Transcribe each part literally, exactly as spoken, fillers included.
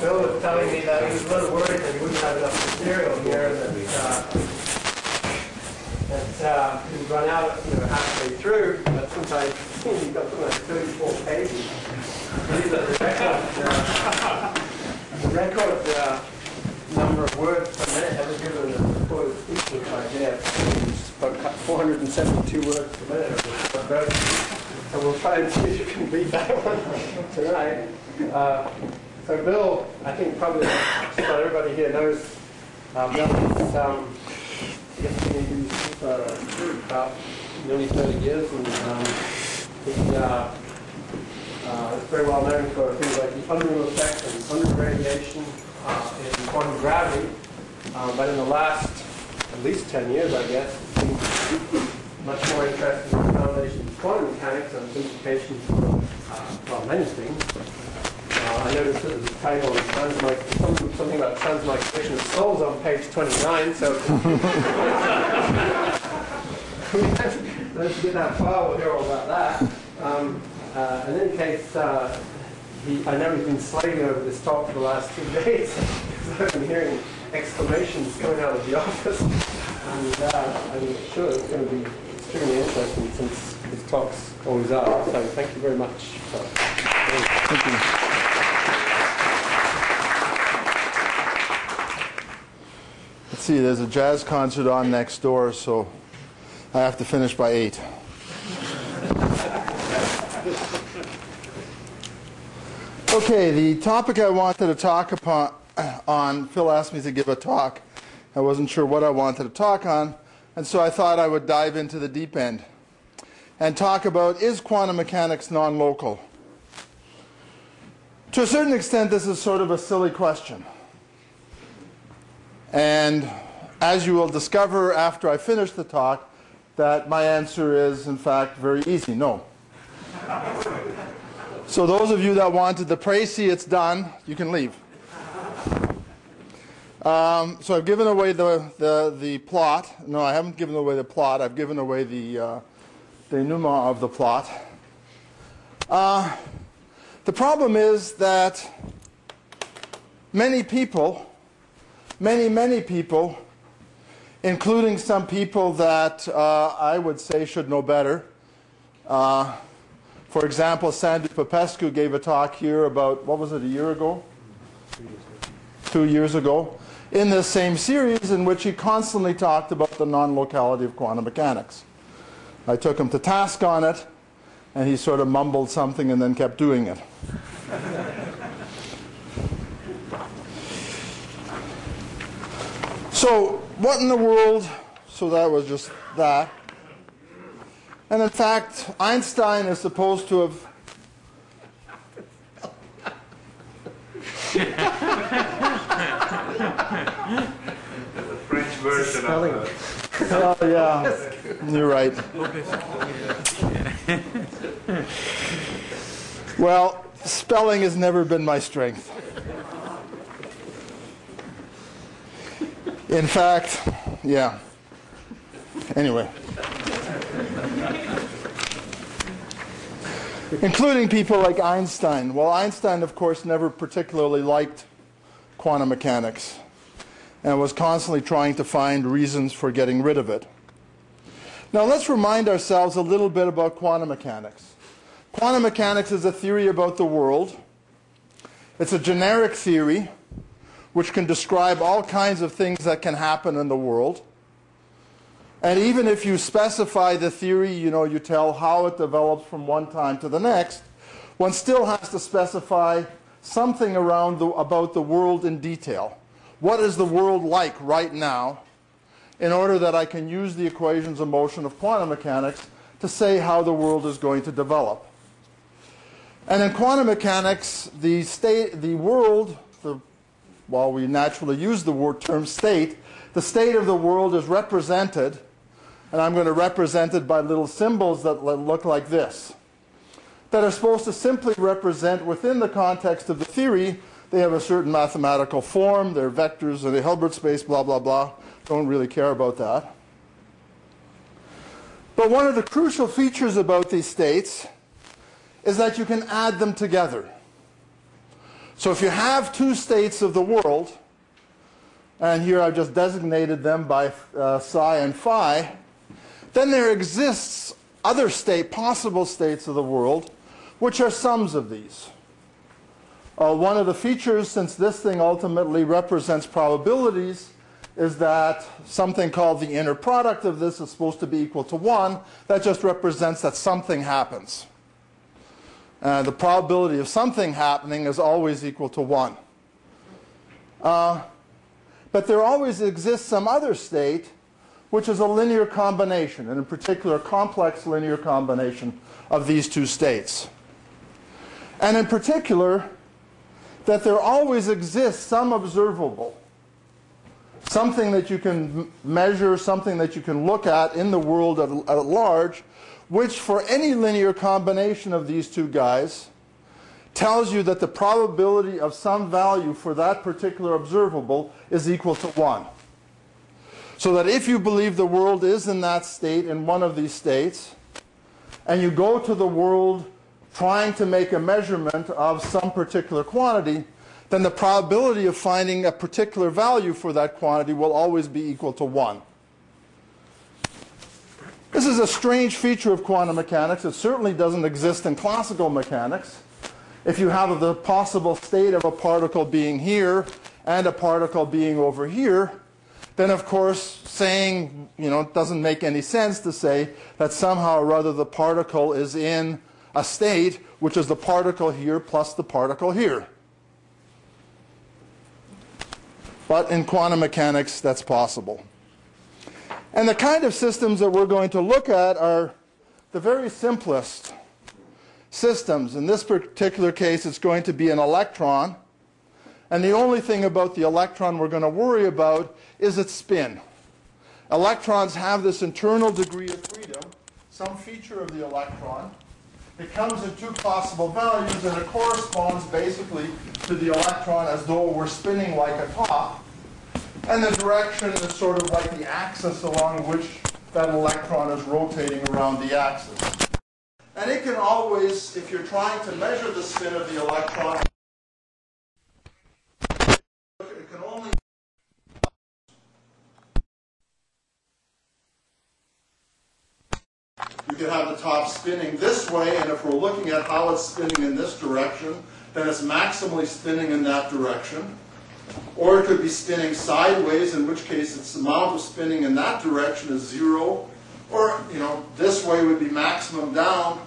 Bill was telling me that he was a little worried that he wouldn't have enough material here, that, uh, that uh, he would run out you know, halfway through, but since I seen you got something like thirty-four pages, these are the record, uh, the record uh, number of words per minute ever given in a recorded speech, which I have about four hundred seventy-two words per minute. So we'll try and see if you can beat that one tonight. Uh, So Bill, I think probably about everybody here knows um, Bill is, um, I guess he's been in use for about nearly thirty years, and um, he's uh, uh, very well known for things like the Unruh effect and Unruh radiation uh, in quantum gravity. Um, but in the last at least ten years, I guess, he's been much more interested in the foundation of quantum mechanics and implications for uh, well, many things. Uh, I noticed that the title is something about transmigration of souls on page twenty-nine, so let's get that far, we'll hear all about that. Um, uh, in any case, uh, he, I know he's been slaving over this talk for the last two days, because I've been hearing exclamations going out of the office, and uh, I'm sure it's going to be extremely interesting since his talks always are, so thank you very much. Thank you. Let's see, there's a jazz concert on next door, so I have to finish by eight. Okay, the topic I wanted to talk upon, on, Phil asked me to give a talk. I wasn't sure what I wanted to talk on, and so I thought I would dive into the deep end and talk about, is quantum mechanics non-local? To a certain extent, this is sort of a silly question. And as you will discover after I finish the talk, that my answer is, in fact, very easy. No. So those of you that wanted the précis, it's done. You can leave. Um, so I've given away the, the, the plot. No, I haven't given away the plot. I've given away the uh, denouement of the plot. Uh, the problem is that many people Many, many people, including some people that uh, I would say should know better. Uh, for example, Sandu Popescu gave a talk here about, what was it, a year ago? Two years ago. Two years ago, in this same series in which he constantly talked about the non-locality of quantum mechanics. I took him to task on it, and he sort of mumbled something and then kept doing it. So what in the world, so that was just that. And in fact, Einstein is supposed to have... The French version of it. Oh, yeah, you're right. Well, spelling has never been my strength. In fact, yeah. Anyway. Including people like Einstein. Well, Einstein, of course, never particularly liked quantum mechanics and was constantly trying to find reasons for getting rid of it. Now, let's remind ourselves a little bit about quantum mechanics. Quantum mechanics is a theory about the world. It's a generic theory which can describe all kinds of things that can happen in the world. And even if you specify the theory, you know, you tell how it develops from one time to the next, one still has to specify something around the, about the world in detail. What is the world like right now, in order that I can use the equations of motion of quantum mechanics to say how the world is going to develop. And in quantum mechanics, the state, the world, the while we naturally use the word term state, the state of the world is represented, and I'm going to represent it by little symbols that look like this, that are supposed to simply represent within the context of the theory. They have a certain mathematical form, they're vectors in the Hilbert space, blah, blah, blah. Don't really care about that. But one of the crucial features about these states is that you can add them together. So if you have two states of the world, and here I've just designated them by uh, psi and phi, then there exists other state, possible states of the world, which are sums of these. Uh, one of the features, since this thing ultimately represents probabilities, is that something called the inner product of this is supposed to be equal to one. That just represents that something happens. Uh, the probability of something happening is always equal to one. Uh, but there always exists some other state which is a linear combination, and in particular a complex linear combination of these two states. And in particular, that there always exists some observable, something that you can measure, something that you can look at in the world at, at large, which for any linear combination of these two guys tells you that the probability of some value for that particular observable is equal to one. So that if you believe the world is in that state, in one of these states, and you go to the world trying to make a measurement of some particular quantity, then the probability of finding a particular value for that quantity will always be equal to one. This is a strange feature of quantum mechanics. It certainly doesn't exist in classical mechanics. If you have the possible state of a particle being here and a particle being over here, then of course saying, you know, it doesn't make any sense to say that somehow or other the particle is in a state which is the particle here plus the particle here. But in quantum mechanics, that's possible. And the kind of systems that we're going to look at are the very simplest systems. In this particular case, it's going to be an electron. And the only thing about the electron we're going to worry about is its spin. Electrons have this internal degree of freedom, some feature of the electron. It comes in two possible values, and it corresponds basically to the electron as though it were spinning like a top. And the direction is sort of like the axis along which that electron is rotating around the axis. And it can always, if you're trying to measure the spin of the electron, it can only you can have the top spinning this way, and if we're looking at how it's spinning in this direction, then it's maximally spinning in that direction. Or it could be spinning sideways, in which case its amount of spinning in that direction is zero. Or, you know, this way would be maximum down.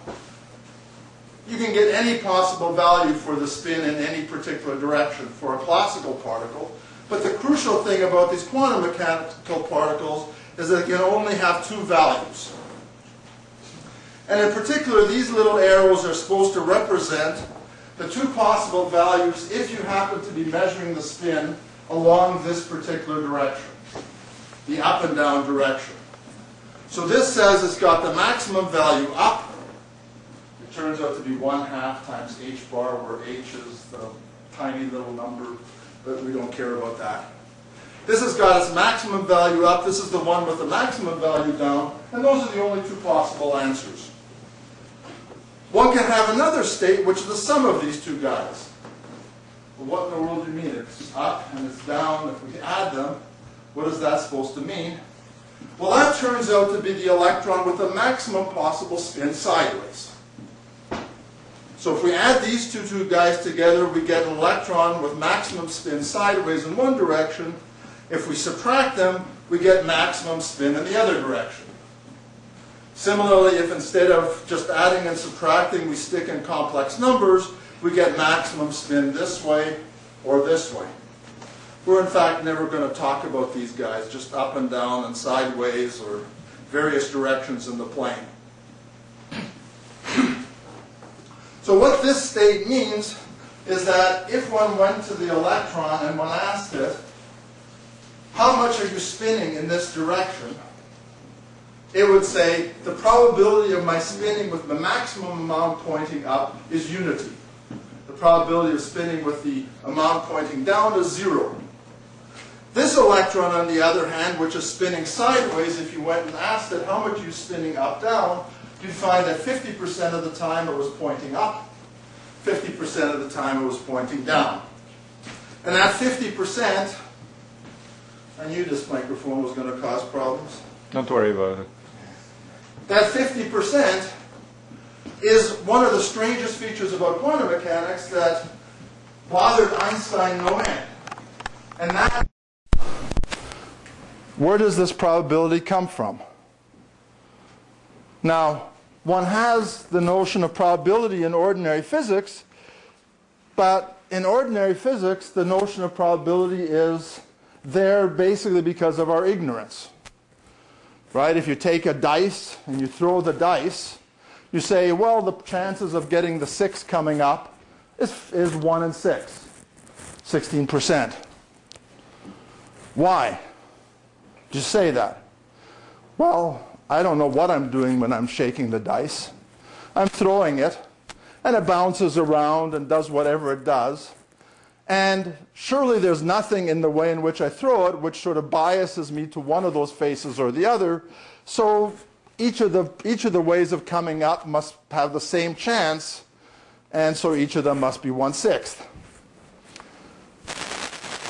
You can get any possible value for the spin in any particular direction for a classical particle. But the crucial thing about these quantum mechanical particles is that they can only have two values. And in particular, these little arrows are supposed to represent the two possible values if you happen to be measuring the spin along this particular direction, the up and down direction. So this says it's got the maximum value up. It turns out to be one half times h bar, where h is the tiny little number, but we don't care about that. This has got its maximum value up. This is the one with the maximum value down. And those are the only two possible answers. One can have another state, which is the sum of these two guys. Well, what in the world do you mean? It's up and it's down. If we add them, what is that supposed to mean? Well, that turns out to be the electron with the maximum possible spin sideways. So if we add these two, two guys together, we get an electron with maximum spin sideways in one direction. If we subtract them, we get maximum spin in the other direction. Similarly, if instead of just adding and subtracting, we stick in complex numbers, we get maximum spin this way or this way. We're in fact never going to talk about these guys, just up and down and sideways or various directions in the plane. So what this state means is that if one went to the electron and one asked it, how much are you spinning in this direction? It would say, the probability of my spinning with the maximum amount pointing up is unity. The probability of spinning with the amount pointing down is zero. This electron, on the other hand, which is spinning sideways, if you went and asked it how much you're spinning up-down, you'd find that fifty percent of the time it was pointing up, fifty percent of the time it was pointing down. And that fifty percent, I knew this microphone was going to cause problems. Don't worry about it. That fifty percent is one of the strangest features about quantum mechanics that bothered Einstein no end. And that, where does this probability come from? Now, one has the notion of probability in ordinary physics, but in ordinary physics, the notion of probability is there basically because of our ignorance. Right? If you take a dice and you throw the dice, you say, well, the chances of getting the six coming up is, is one in six, sixteen percent. Why did you say that? Well, I don't know what I'm doing when I'm shaking the dice. I'm throwing it, and it bounces around and does whatever it does. And surely there's nothing in the way in which I throw it which sort of biases me to one of those faces or the other. So each of the, each of the ways of coming up must have the same chance, and so each of them must be one-sixth.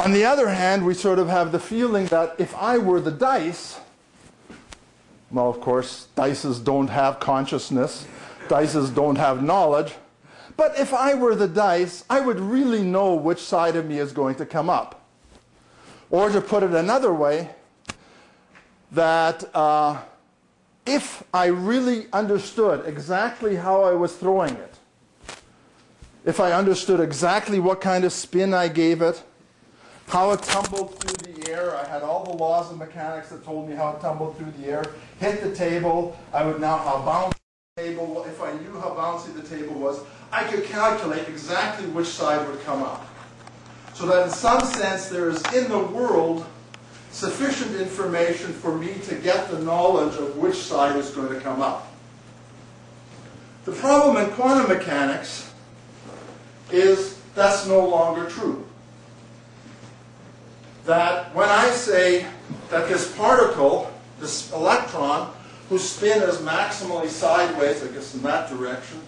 On the other hand, we sort of have the feeling that if I were the dice, well, of course, dices don't have consciousness. Dices don't have knowledge. But if I were the dice, I would really know which side of me is going to come up. Or to put it another way, that uh, if I really understood exactly how I was throwing it, if I understood exactly what kind of spin I gave it, how it tumbled through the air. I had all the laws of mechanics that told me how it tumbled through the air. Hit the table. I would now how bouncy the table. If I knew how bouncy the table was, I could calculate exactly which side would come up. So that in some sense there is in the world sufficient information for me to get the knowledge of which side is going to come up. The problem in quantum mechanics is that's no longer true. That when I say that this particle, this electron, whose spin is maximally sideways, I guess in that direction,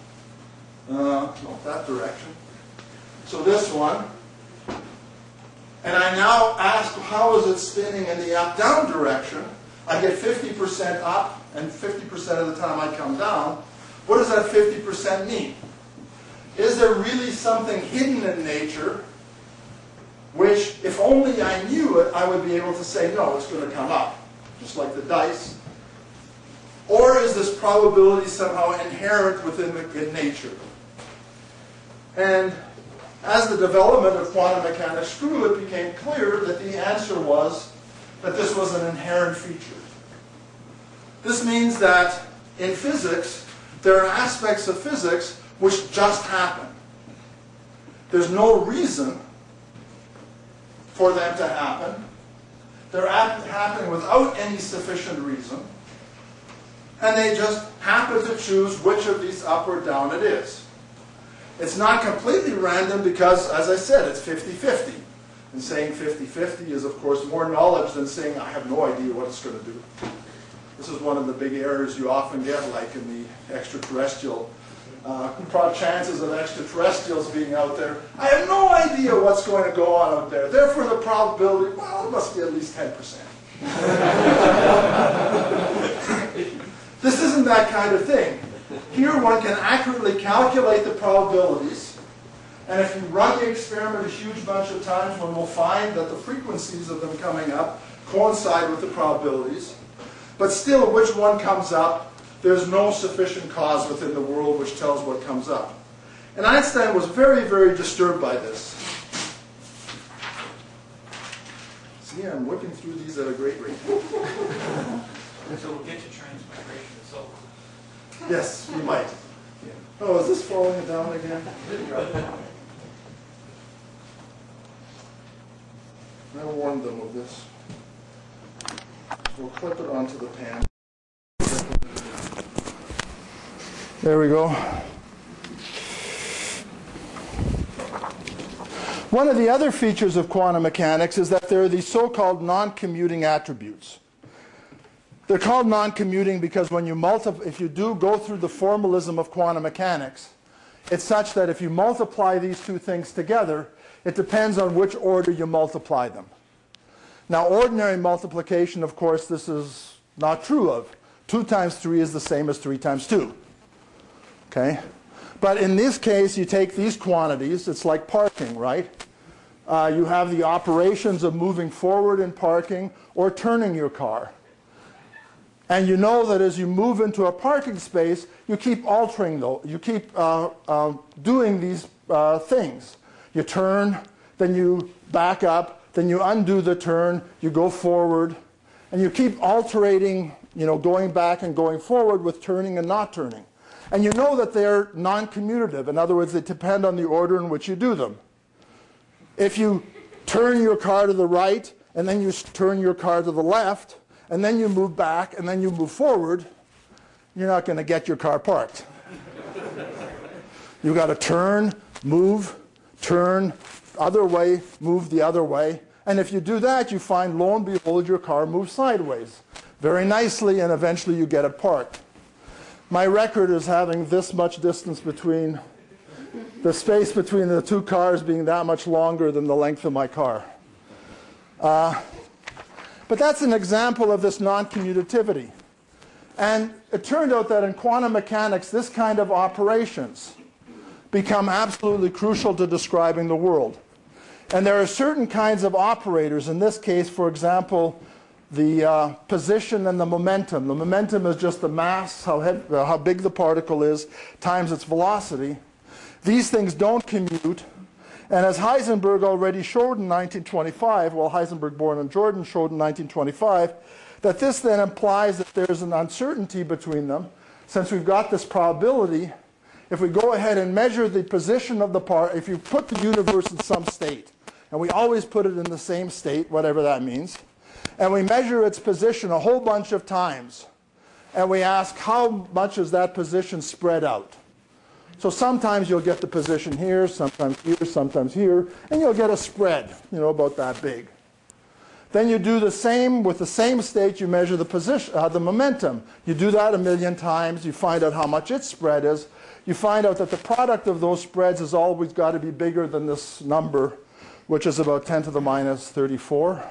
uh, not that direction, so this one, and I now ask how is it spinning in the up-down direction, I get fifty percent up and fifty percent of the time I come down. What does that fifty percent mean? Is there really something hidden in nature which, if only I knew it, I would be able to say, no, it's going to come up, just like the dice? Or is this probability somehow inherent within the, in nature? And as the development of quantum mechanics grew, it became clear that the answer was that this was an inherent feature. This means that in physics, there are aspects of physics which just happen. There's no reason for them to happen. They're happening without any sufficient reason, and they just happen to choose which of these up or down it is. It's not completely random because, as I said, it's fifty fifty. And saying fifty fifty is, of course, more knowledge than saying, I have no idea what it's going to do. This is one of the big errors you often get, like in the extraterrestrial Uh, chances of extraterrestrials being out there. I have no idea what's going to go on out there. Therefore, the probability, well, it must be at least ten percent. This isn't that kind of thing. Here, one can accurately calculate the probabilities. And if you run the experiment a huge bunch of times, one will find that the frequencies of them coming up coincide with the probabilities. But still, which one comes up? There's no sufficient cause within the world which tells what comes up. And Einstein was very, very disturbed by this. See, I'm whipping through these at a great rate. So we'll get to transmigration itself. Yes, we might. Oh, is this falling down again? I warned them of this. We'll clip it onto the pan. There we go. One of the other features of quantum mechanics is that there are these so-called non-commuting attributes. They're called non-commuting because when you multiply, if you do go through the formalism of quantum mechanics, It's such that if you multiply these two things together, it depends on which order you multiply them. Now, ordinary multiplication, of course, this is not true of. two times three is the same as three times two. Okay? But in this case, you take these quantities. It's like parking, right? Uh, you have the operations of moving forward in parking or turning your car. And you know that as you move into a parking space, you keep altering those. You keep uh, uh, doing these uh, things. You turn, then you back up, then you undo the turn, you go forward, and you keep alternating, you know, going back and going forward with turning and not turning. And you know that they're non-commutative. In other words, they depend on the order in which you do them. If you turn your car to the right, and then you turn your car to the left, and then you move back, and then you move forward, you're not going to get your car parked. You've got to turn, move, turn, other way, move the other way. And if you do that, you find, lo and behold, your car moves sideways very nicely, and eventually you get it parked. My record is having this much distance between, the space between the two cars being that much longer than the length of my car. Uh, But that's an example of this non-commutativity. And it turned out that in quantum mechanics, this kind of operations become absolutely crucial to describing the world. And there are certain kinds of operators. In this case, for example, the uh, position and the momentum. The momentum is just the mass, how, head, uh, how big the particle is, times its velocity. These things don't commute. And as Heisenberg already showed in nineteen twenty-five, well, Heisenberg, Bohr, and Jordan showed in nineteen twenty-five, that this then implies that there's an uncertainty between them. Since we've got this probability, if we go ahead and measure the position of the part, if you put the universe in some state, and we always put it in the same state, whatever that means, and we measure its position a whole bunch of times, and we ask how much is that position spread out. So sometimes you'll get the position here, sometimes here, sometimes here, and you'll get a spread, you know, about that big. Then you do the same with the same state. You measure the position, uh, the momentum. You do that a million times. You find out how much its spread is. You find out that the product of those spreads has always got to be bigger than this number, which is about ten to the minus thirty-four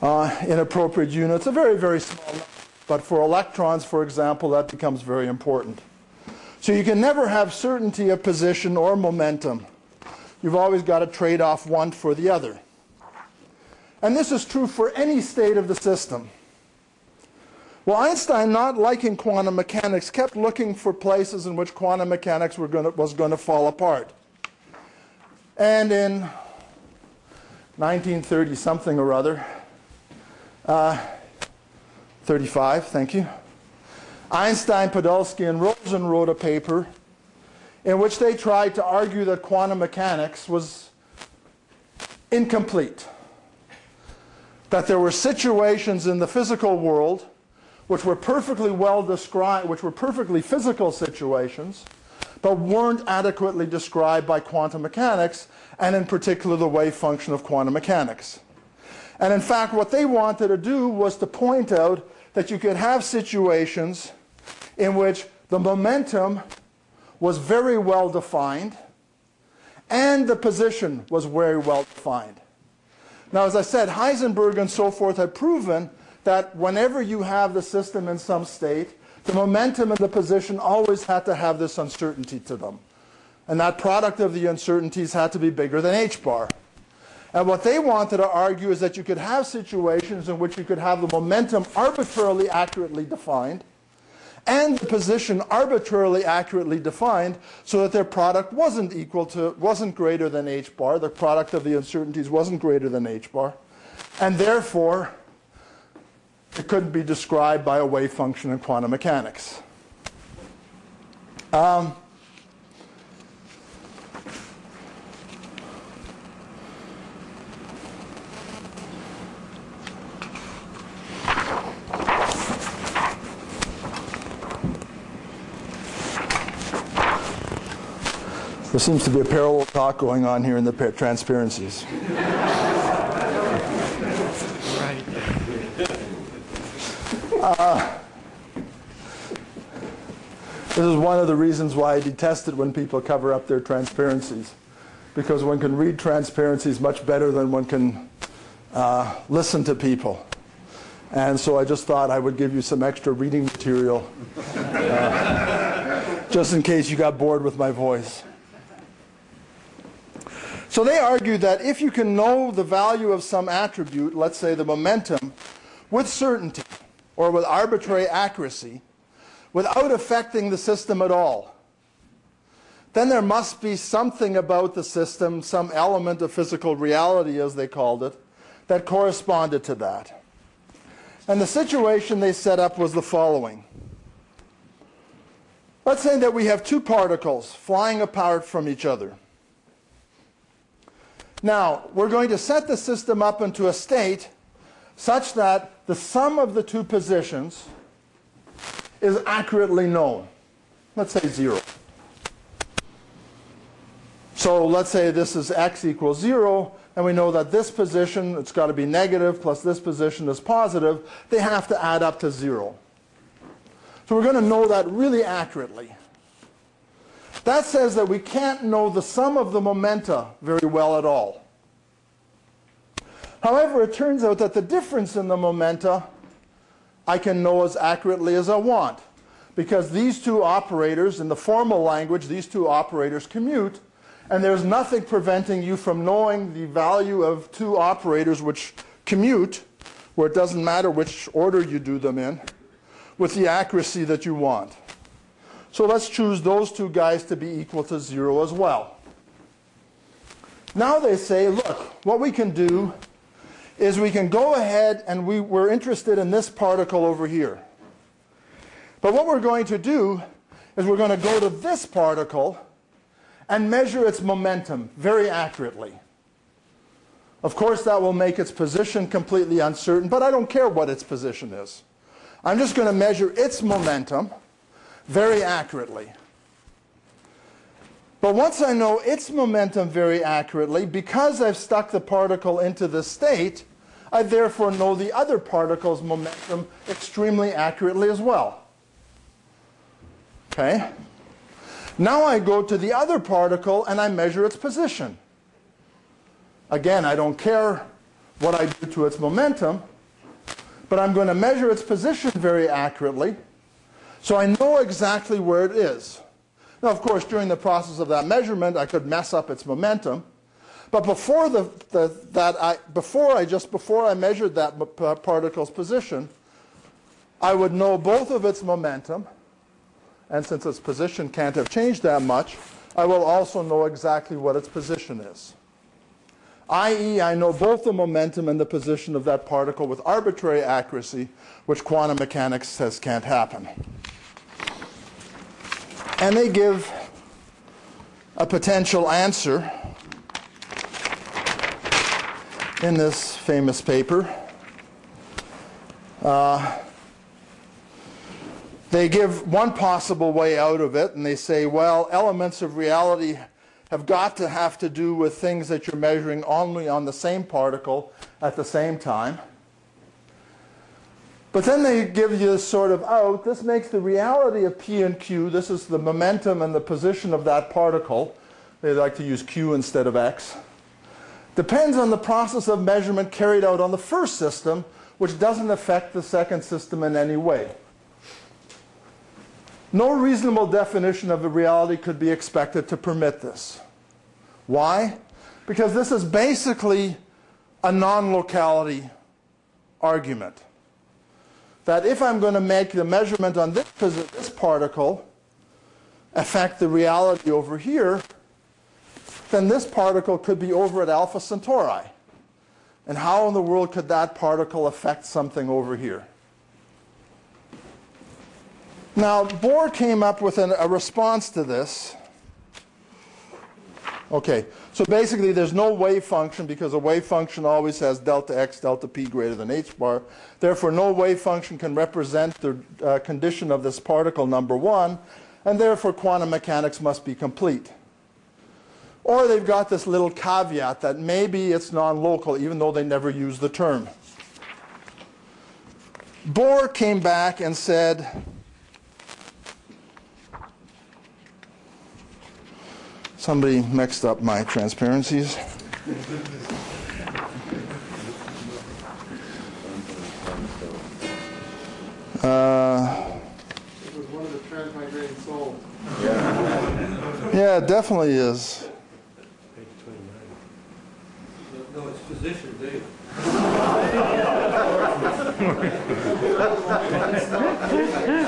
uh, in appropriate units. A very, very small number. But for electrons, for example, that becomes very important. So you can never have certainty of position or momentum. You've always got to trade off one for the other. And this is true for any state of the system. Well, Einstein, not liking quantum mechanics, kept looking for places in which quantum mechanics were going to, was going to fall apart. And in nineteen thirty-something or other, uh, thirty-five, thank you, Einstein, Podolsky, and Rosen wrote a paper in which they tried to argue that quantum mechanics was incomplete, that there were situations in the physical world which were perfectly well described, which were perfectly physical situations, but weren't adequately described by quantum mechanics, and in particular the wave function of quantum mechanics. And in fact, what they wanted to do was to point out that you could have situations in which the momentum was very well defined and the position was very well defined. Now, as I said, Heisenberg and so forth had proven that whenever you have the system in some state, the momentum and the position always had to have this uncertainty to them. And that product of the uncertainties had to be bigger than h-bar. And what they wanted to argue is that you could have situations in which you could have the momentum arbitrarily accurately defined and the position arbitrarily accurately defined so that their product wasn't equal to, wasn't greater than h bar. The product of the uncertainties wasn't greater than h bar. And therefore, it couldn't be described by a wave function in quantum mechanics. Um, There seems to be a parallel talk going on here in the par transparencies. Right. Uh, This is one of the reasons why I detest it when people cover up their transparencies, because one can read transparencies much better than one can uh, listen to people. And so I just thought I would give you some extra reading material, uh, just in case you got bored with my voice. So they argue that if you can know the value of some attribute, let's say the momentum, with certainty or with arbitrary accuracy, without affecting the system at all, then there must be something about the system, some element of physical reality, as they called it, that corresponded to that. And the situation they set up was the following. Let's say that we have two particles flying apart from each other. Now, we're going to set the system up into a state such that the sum of the two positions is accurately known. Let's say zero. So let's say this is x equals zero, and we know that this position, it's got to be negative, plus this position is positive. They have to add up to zero. So we're going to know that really accurately. That says that we can't know the sum of the momenta very well at all. However, it turns out that the difference in the momenta I can know as accurately as I want, because these two operators, in the formal language, these two operators commute, and there's nothing preventing you from knowing the value of two operators which commute, where it doesn't matter which order you do them in, with the accuracy that you want. So let's choose those two guys to be equal to zero as well. Now they say, look, what we can do is we can go ahead and we, we're interested in this particle over here. But what we're going to do is we're going to go to this particle and measure its momentum very accurately. Of course, that will make its position completely uncertain, but I don't care what its position is. I'm just going to measure its momentum very accurately. But once I know its momentum very accurately, because I've stuck the particle into the state, I therefore know the other particle's momentum extremely accurately as well. Okay? Now I go to the other particle and I measure its position. Again, I don't care what I do to its momentum, but I'm going to measure its position very accurately. So I know exactly where it is. Now, of course, during the process of that measurement, I could mess up its momentum. But before, the, the, that I, before I just before I measured that particle's position, I would know both of its momentum. And since its position can't have changed that much, I will also know exactly what its position is. that is, I know both the momentum and the position of that particle with arbitrary accuracy, which quantum mechanics says can't happen. And they give a potential answer in this famous paper. Uh, they give one possible way out of it, and they say, well, elements of reality have got to have to do with things that you're measuring only on the same particle at the same time. But then they give you this sort of out. This makes the reality of P and Q, this is the momentum and the position of that particle, they like to use Q instead of X, depends on the process of measurement carried out on the first system, which doesn't affect the second system in any way. No reasonable definition of the reality could be expected to permit this. Why? Because this is basically a non-locality argument. That if I'm going to make the measurement on this, this particle affect the reality over here, then this particle could be over at Alpha Centauri. And how in the world could that particle affect something over here? Now, Bohr came up with an, a response to this. Okay, so basically there's no wave function because a wave function always has delta x, delta p greater than h bar. Therefore, no wave function can represent the uh, condition of this particle number one, and therefore quantum mechanics must be complete. Or they've got this little caveat that maybe it's non-local, even though they never use the term. Bohr came back and said, Somebody mixed up my transparencies. Uh, it was one of the transmigrating souls. Yeah, yeah, it definitely is. No, no, it's position, Dave.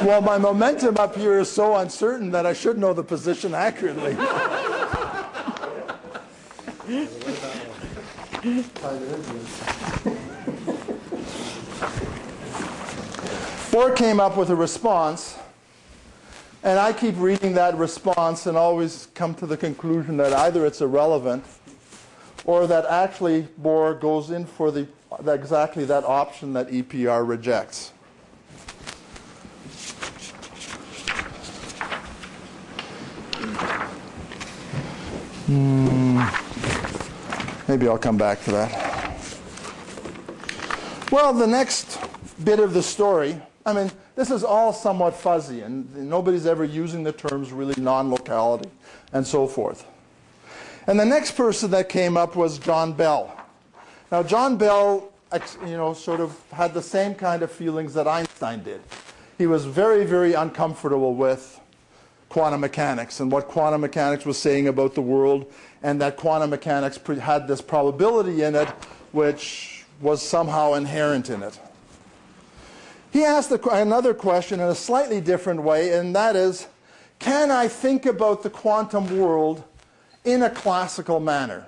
Well, my momentum up here is so uncertain that I should know the position accurately. Bohr came up with a response, and I keep reading that response and always come to the conclusion that either it's irrelevant or that actually Bohr goes in for the, exactly that option that E P R rejects. Mm, maybe I'll come back to that. Well, the next bit of the story, I mean, this is all somewhat fuzzy, and nobody's ever using the terms really non-locality and so forth. And the next person that came up was John Bell. Now, John Bell, you know, sort of had the same kind of feelings that Einstein did. He was very, very uncomfortable with quantum mechanics and what quantum mechanics was saying about the world, and that quantum mechanics had this probability in it, which was somehow inherent in it. He asked the, another question in a slightly different way, and that is, can I think about the quantum world in a classical manner?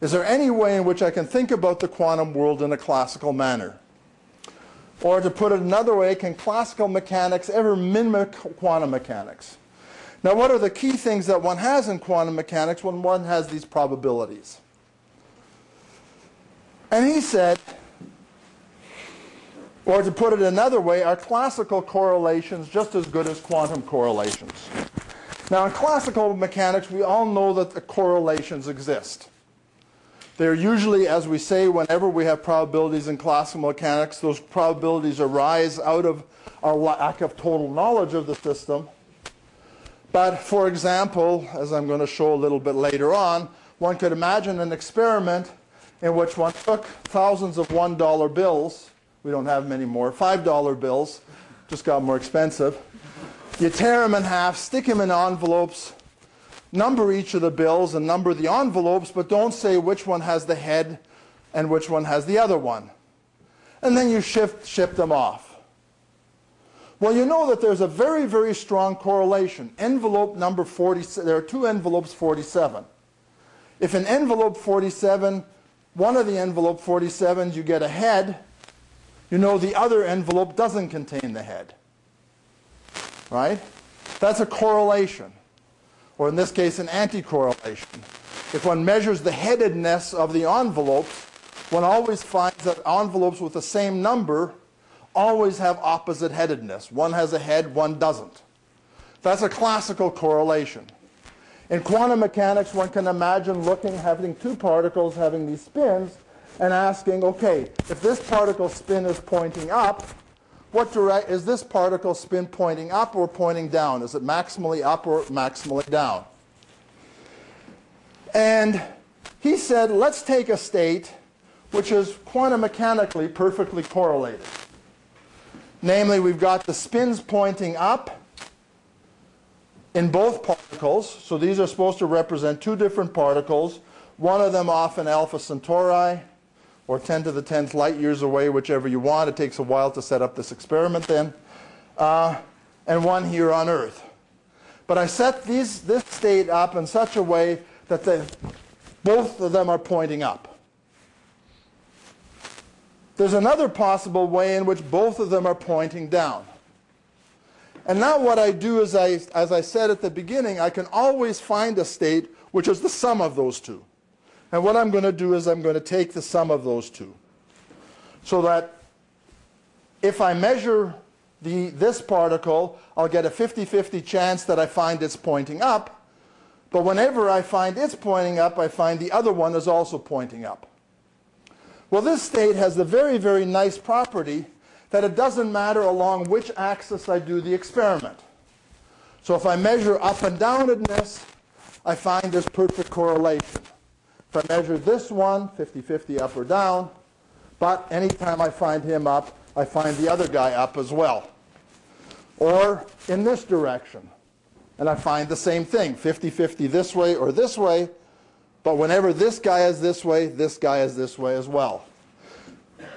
Is there any way in which I can think about the quantum world in a classical manner? Or to put it another way, can classical mechanics ever mimic quantum mechanics? Now, what are the key things that one has in quantum mechanics when one has these probabilities? And he said, or to put it another way, are classical correlations just as good as quantum correlations? Now, in classical mechanics, we all know that the correlations exist. They're usually, as we say, whenever we have probabilities in classical mechanics, those probabilities arise out of our lack of total knowledge of the system. But, for example, as I'm going to show a little bit later on, one could imagine an experiment in which one took thousands of one dollar bills. We don't have many more. five dollar bills just got more expensive. You tear them in half, stick them in envelopes, number each of the bills and number the envelopes, but don't say which one has the head and which one has the other one. And then you shift, ship them off. Well, you know that there's a very, very strong correlation. Envelope number forty-seven, there are two envelopes forty-seven. If an envelope forty-seven, one of the envelope forty-sevens, you get a head, you know the other envelope doesn't contain the head. Right? That's a correlation, or in this case, an anti-correlation. If one measures the headedness of the envelopes, one always finds that envelopes with the same number always have opposite headedness. One has a head, one doesn't. That's a classical correlation. In quantum mechanics, one can imagine looking, having two particles having these spins, and asking, okay, if this particle spin is pointing up, what direct, is this particle spin pointing up or pointing down? Is it maximally up or maximally down? And he said, let's take a state which is quantum mechanically perfectly correlated. Namely, we've got the spins pointing up in both particles. So these are supposed to represent two different particles, one of them off in Alpha Centauri, or ten to the tenth light years away, whichever you want. It takes a while to set up this experiment then. Uh, and one here on Earth. But I set these, this state up in such a way that they, both of them are pointing up. There's another possible way in which both of them are pointing down. And now what I do is, I, as I said at the beginning, I can always find a state which is the sum of those two. And what I'm going to do is I'm going to take the sum of those two, so that if I measure the, this particle, I'll get a fifty fifty chance that I find it's pointing up. But whenever I find it's pointing up, I find the other one is also pointing up. Well, this state has the very, very nice property that it doesn't matter along which axis I do the experiment. So if I measure up and downedness, I find this perfect correlation. If I measure this one, fifty fifty up or down, but anytime I find him up, I find the other guy up as well. Or in this direction. And I find the same thing, fifty fifty this way or this way, but whenever this guy is this way, this guy is this way as well.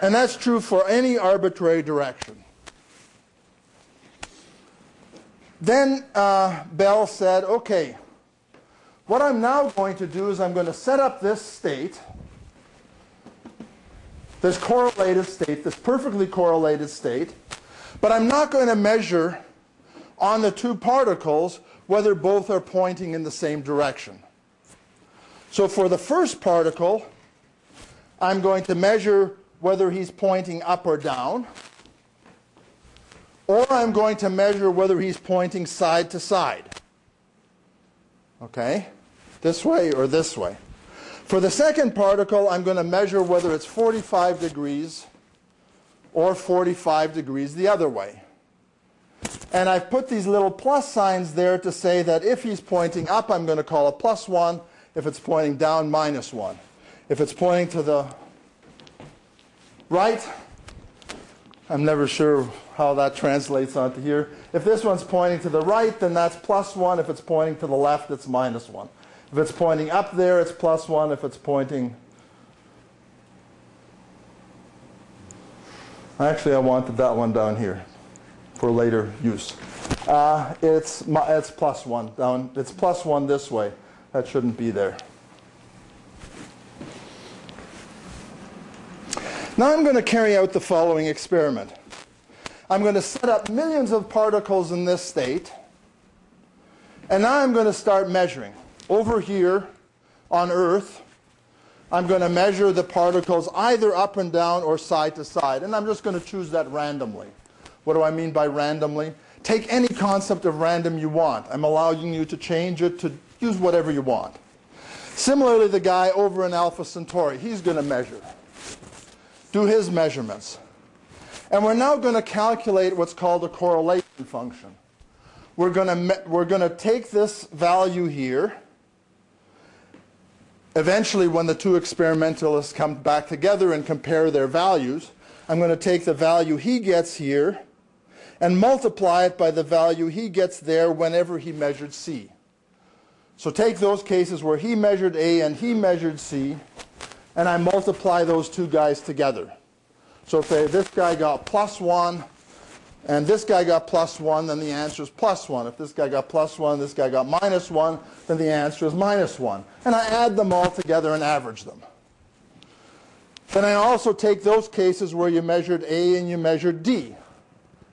And that's true for any arbitrary direction. Then uh, Bell said, okay, what I'm now going to do is I'm going to set up this state, this correlated state, this perfectly correlated state, but I'm not going to measure on the two particles whether both are pointing in the same direction. So for the first particle, I'm going to measure whether he's pointing up or down, or I'm going to measure whether he's pointing side to side. Okay? This way or this way. For the second particle, I'm going to measure whether it's forty-five degrees or forty-five degrees the other way. And I've put these little plus signs there to say that if he's pointing up, I'm going to call it plus one. If it's pointing down, minus one. If it's pointing to the right, I'm never sure how that translates onto here. If this one's pointing to the right, then that's plus one. If it's pointing to the left, it's minus one. If it's pointing up there, it's plus one. If it's pointing... Actually, I wanted that one down here for later use. Uh, it's, it's plus one down. It's plus one this way. That shouldn't be there. Now I'm going to carry out the following experiment. I'm going to set up millions of particles in this state. And now I'm going to start measuring. Over here on Earth, I'm going to measure the particles either up and down or side to side. And I'm just going to choose that randomly. What do I mean by randomly? Take any concept of random you want. I'm allowing you to change it to use whatever you want. Similarly, the guy over in Alpha Centauri, he's going to measure, do his measurements. And we're now going to calculate what's called a correlation function. We're going to, we're going to take this value here. Eventually, when the two experimentalists come back together and compare their values, I'm going to take the value he gets here and multiply it by the value he gets there whenever he measured C. So take those cases where he measured A and he measured C, and I multiply those two guys together. So if they, this guy got plus one and this guy got plus one, then the answer is plus one. If this guy got plus one, this guy got minus one, then the answer is minus one. And I add them all together and average them. Then I also take those cases where you measured A and you measured D.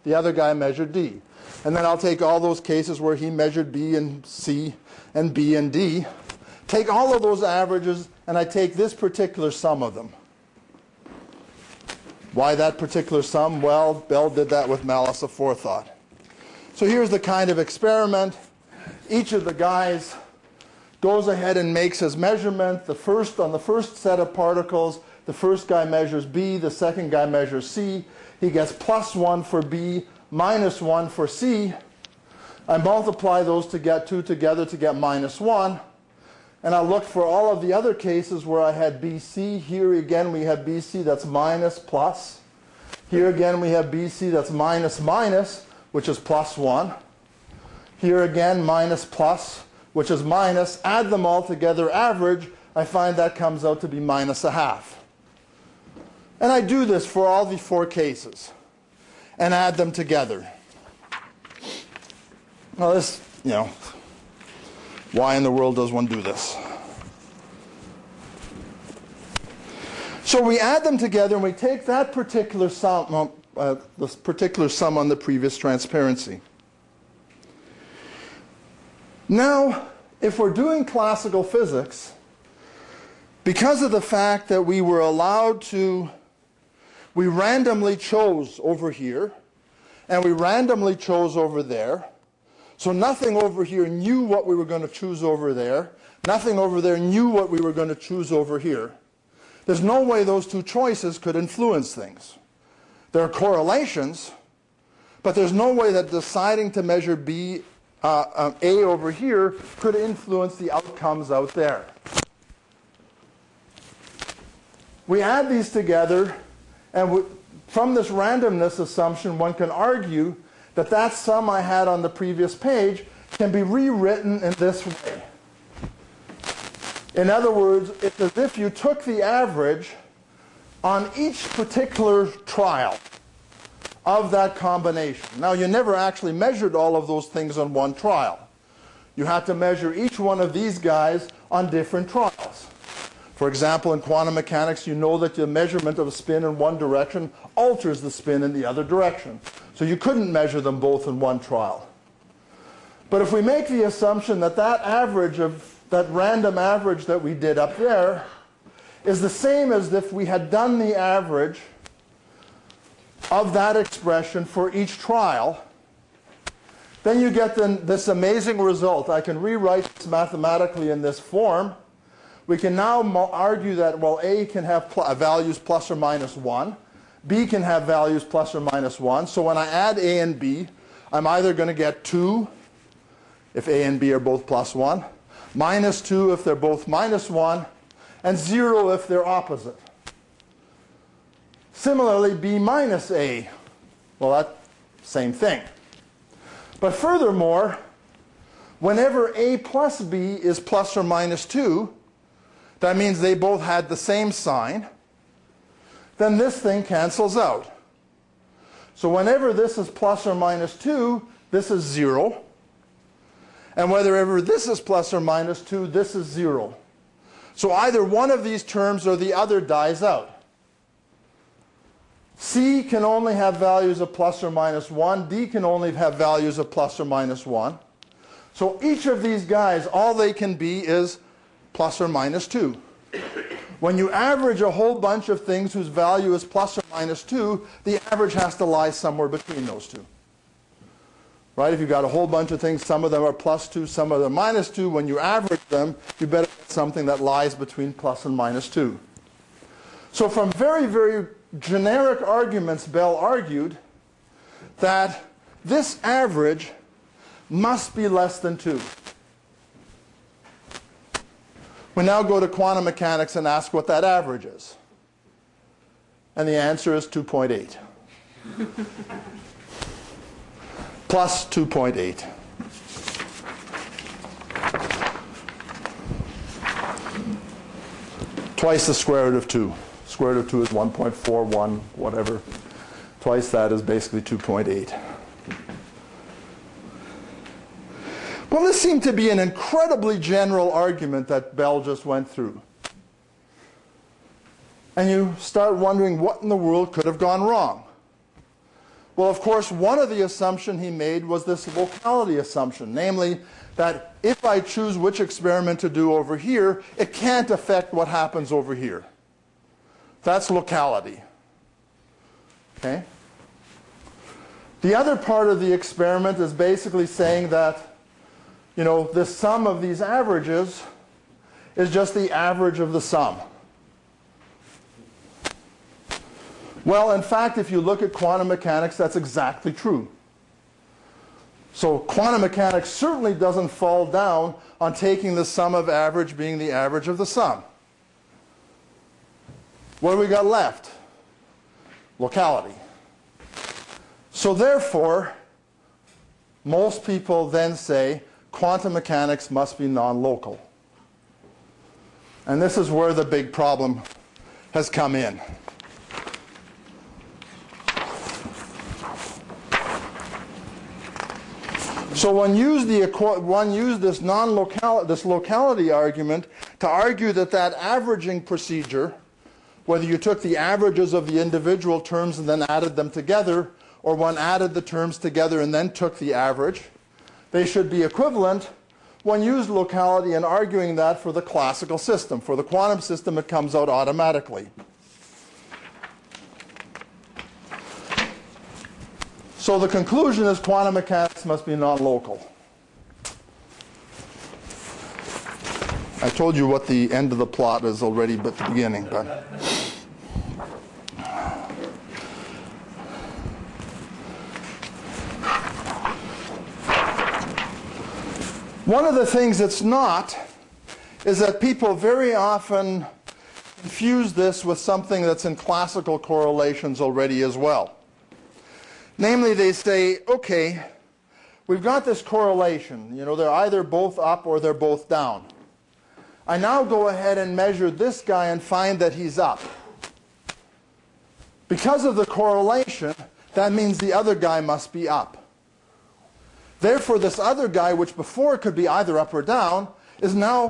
The other guy measured D. And then I'll take all those cases where he measured B and C and B and D, take all of those averages, and I take this particular sum of them. Why that particular sum? Well, Bell did that with malice aforethought. So here's the kind of experiment. Each of the guys goes ahead and makes his measurement. The first, on the first set of particles, the first guy measures B, the second guy measures C. He gets plus one for B, minus one for C. I multiply those to get two together to get minus one. And I look for all of the other cases where I had B C. Here again we have B C, that's minus, plus. Here again we have B C, that's minus, minus, which is plus one. Here again minus, plus, which is minus. Add them all together, average. I find that comes out to be minus a half. And I do this for all the four cases and add them together. Now this, you know, why in the world does one do this? So we add them together and we take that particular sum, uh, this particular sum on the previous transparency. Now, if we're doing classical physics, because of the fact that we were allowed to, we randomly chose over here and we randomly chose over there. So nothing over here knew what we were going to choose over there. Nothing over there knew what we were going to choose over here. There's no way those two choices could influence things. There are correlations, but there's no way that deciding to measure B uh, um, A over here could influence the outcomes out there. We add these together, and we, from this randomness assumption, one can argue that that sum I had on the previous page can be rewritten in this way. In other words, it's as if you took the average on each particular trial of that combination. Now, you never actually measured all of those things on one trial. You had to measure each one of these guys on different trials. For example, in quantum mechanics, you know that the measurement of a spin in one direction alters the spin in the other direction. So you couldn't measure them both in one trial. But if we make the assumption that that average of that random average that we did up there is the same as if we had done the average of that expression for each trial, then you get the, this amazing result. I can rewrite this mathematically in this form. We can now argue that, well, A can have pl values plus or minus one. B can have values plus or minus one. So when I add A and B, I'm either going to get two if A and B are both plus one, minus two if they're both minus one, and zero if they're opposite. Similarly, B minus A, well, that's the same thing. But furthermore, whenever A plus B is plus or minus two, that means they both had the same sign, then this thing cancels out. So whenever this is plus or minus two, this is zero. And whenever this is plus or minus two, this is zero. So either one of these terms or the other dies out. C can only have values of plus or minus one. D can only have values of plus or minus one. So each of these guys, all they can be is plus or minus two. When you average a whole bunch of things whose value is plus or minus two, the average has to lie somewhere between those two. Right? If you've got a whole bunch of things, some of them are plus two, some of them are minus two. When you average them, you better get something that lies between plus and minus two. So from very, very generic arguments, Bell argued that this average must be less than two. We now go to quantum mechanics and ask what that average is. And the answer is two point eight. Plus two point eight. Twice the square root of two. Square root of two is one point four one, whatever. Twice that is basically two point eight. Well, this seemed to be an incredibly general argument that Bell just went through. And you start wondering what in the world could have gone wrong. Well, of course, one of the assumptions he made was this locality assumption, namely that if I choose which experiment to do over here, it can't affect what happens over here. That's locality. Okay? The other part of the experiment is basically saying that, you know, the sum of these averages is just the average of the sum. Well, in fact, if you look at quantum mechanics, that's exactly true. So quantum mechanics certainly doesn't fall down on taking the sum of average being the average of the sum. What do we got left? Locality. So therefore, most people then say, quantum mechanics must be non-local. And this is where the big problem has come in. So one used, the, one used this, non-locality, this locality argument to argue that that averaging procedure, whether you took the averages of the individual terms and then added them together, or one added the terms together and then took the average, they should be equivalent. One used locality in arguing that for the classical system. For the quantum system, it comes out automatically. So the conclusion is quantum mechanics must be non-local. I told you what the end of the plot is already, but the beginning. But One of the things that's not is that people very often confuse this with something that's in classical correlations already as well. Namely, they say, okay, we've got this correlation. You know, they're either both up or they're both down. I now go ahead and measure this guy and find that he's up. Because of the correlation, that means the other guy must be up. Therefore, this other guy, which before could be either up or down, is now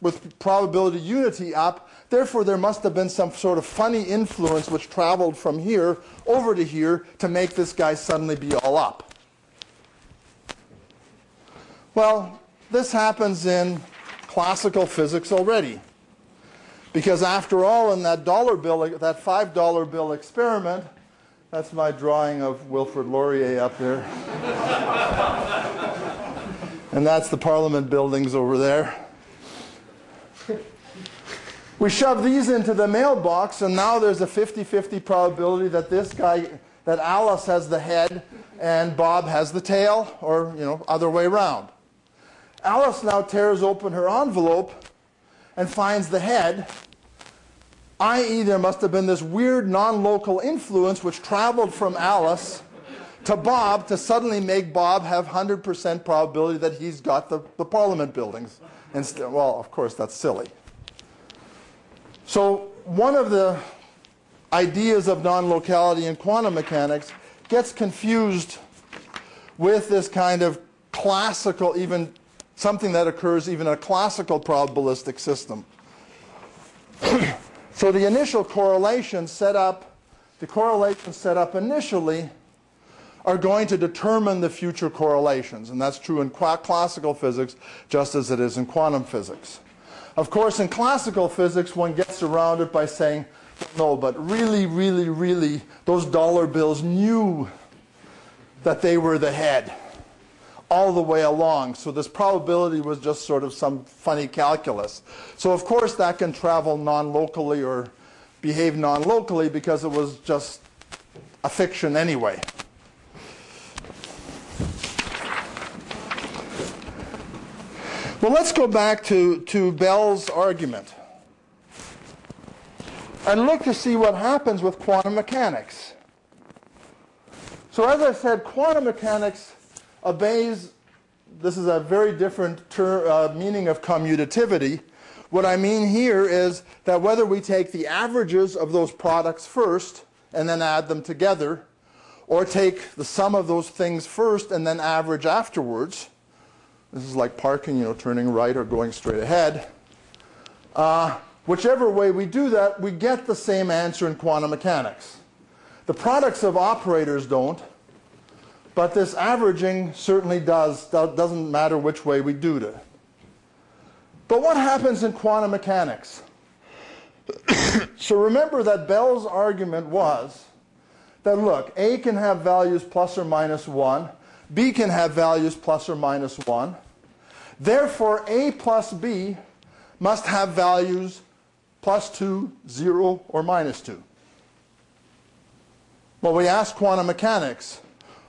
with probability unity up. Therefore, there must have been some sort of funny influence which traveled from here over to here to make this guy suddenly be all up. Well, this happens in classical physics already. Because after all, in that dollar bill, that five dollar bill experiment, that's my drawing of Wilfrid Laurier up there. And that's the Parliament buildings over there. We shove these into the mailbox, and now there's a fifty fifty probability that this guy, that Alice has the head and Bob has the tail, or, you know, other way around. Alice now tears open her envelope and finds the head, that is there must have been this weird non-local influence which traveled from Alice to Bob to suddenly make Bob have one hundred percent probability that he's got the, the Parliament buildings. And well, of course, that's silly. So one of the ideas of non-locality in quantum mechanics gets confused with this kind of classical, even something that occurs even in a classical probabilistic system. So the initial correlation set up, the correlations set up initially are going to determine the future correlations. And that's true in qu classical physics just as it is in quantum physics. Of course, in classical physics, one gets around it by saying, no, but really, really, really, those dollar bills knew that they were the head all the way along. So this probability was just sort of some funny calculus. So of course that can travel non-locally or behave non-locally because it was just a fiction anyway. Well, let's go back to, to Bell's argument and look to see what happens with quantum mechanics. So as I said, quantum mechanics obeys, this is a very different ter, uh, meaning of commutativity. What I mean here is that whether we take the averages of those products first and then add them together, or take the sum of those things first and then average afterwards, this is like parking, you know, turning right or going straight ahead. Uh, whichever way we do that, we get the same answer in quantum mechanics. The products of operators don't. But this averaging certainly does, doesn't matter which way we do it. But what happens in quantum mechanics? So remember that Bell's argument was that, look, A can have values plus or minus one. B can have values plus or minus one. Therefore, A plus B must have values plus two, zero, or minus two. Well, we ask quantum mechanics,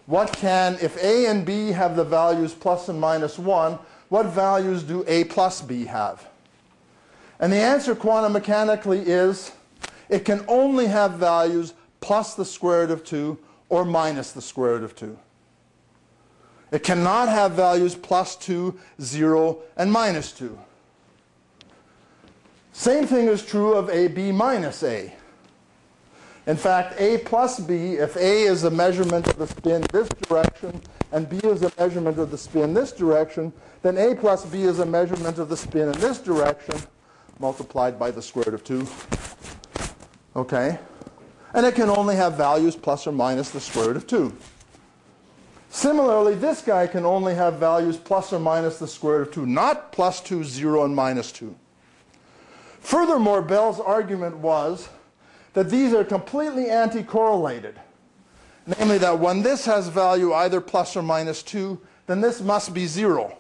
what can, if A and B have the values plus and minus one, what values do A plus B have? And the answer quantum mechanically is it can only have values plus the square root of two or minus the square root of two. It cannot have values plus two, zero, and minus two. Same thing is true of A B minus A. In fact, A plus B, if A is a measurement of the spin this direction and B is a measurement of the spin this direction, then A plus B is a measurement of the spin in this direction multiplied by the square root of two. Okay? And it can only have values plus or minus the square root of two. Similarly, this guy can only have values plus or minus the square root of two, not plus two, zero, and minus two. Furthermore, Bell's argument was that these are completely anti-correlated. Namely, that when this has value either plus or minus two, then this must be zero.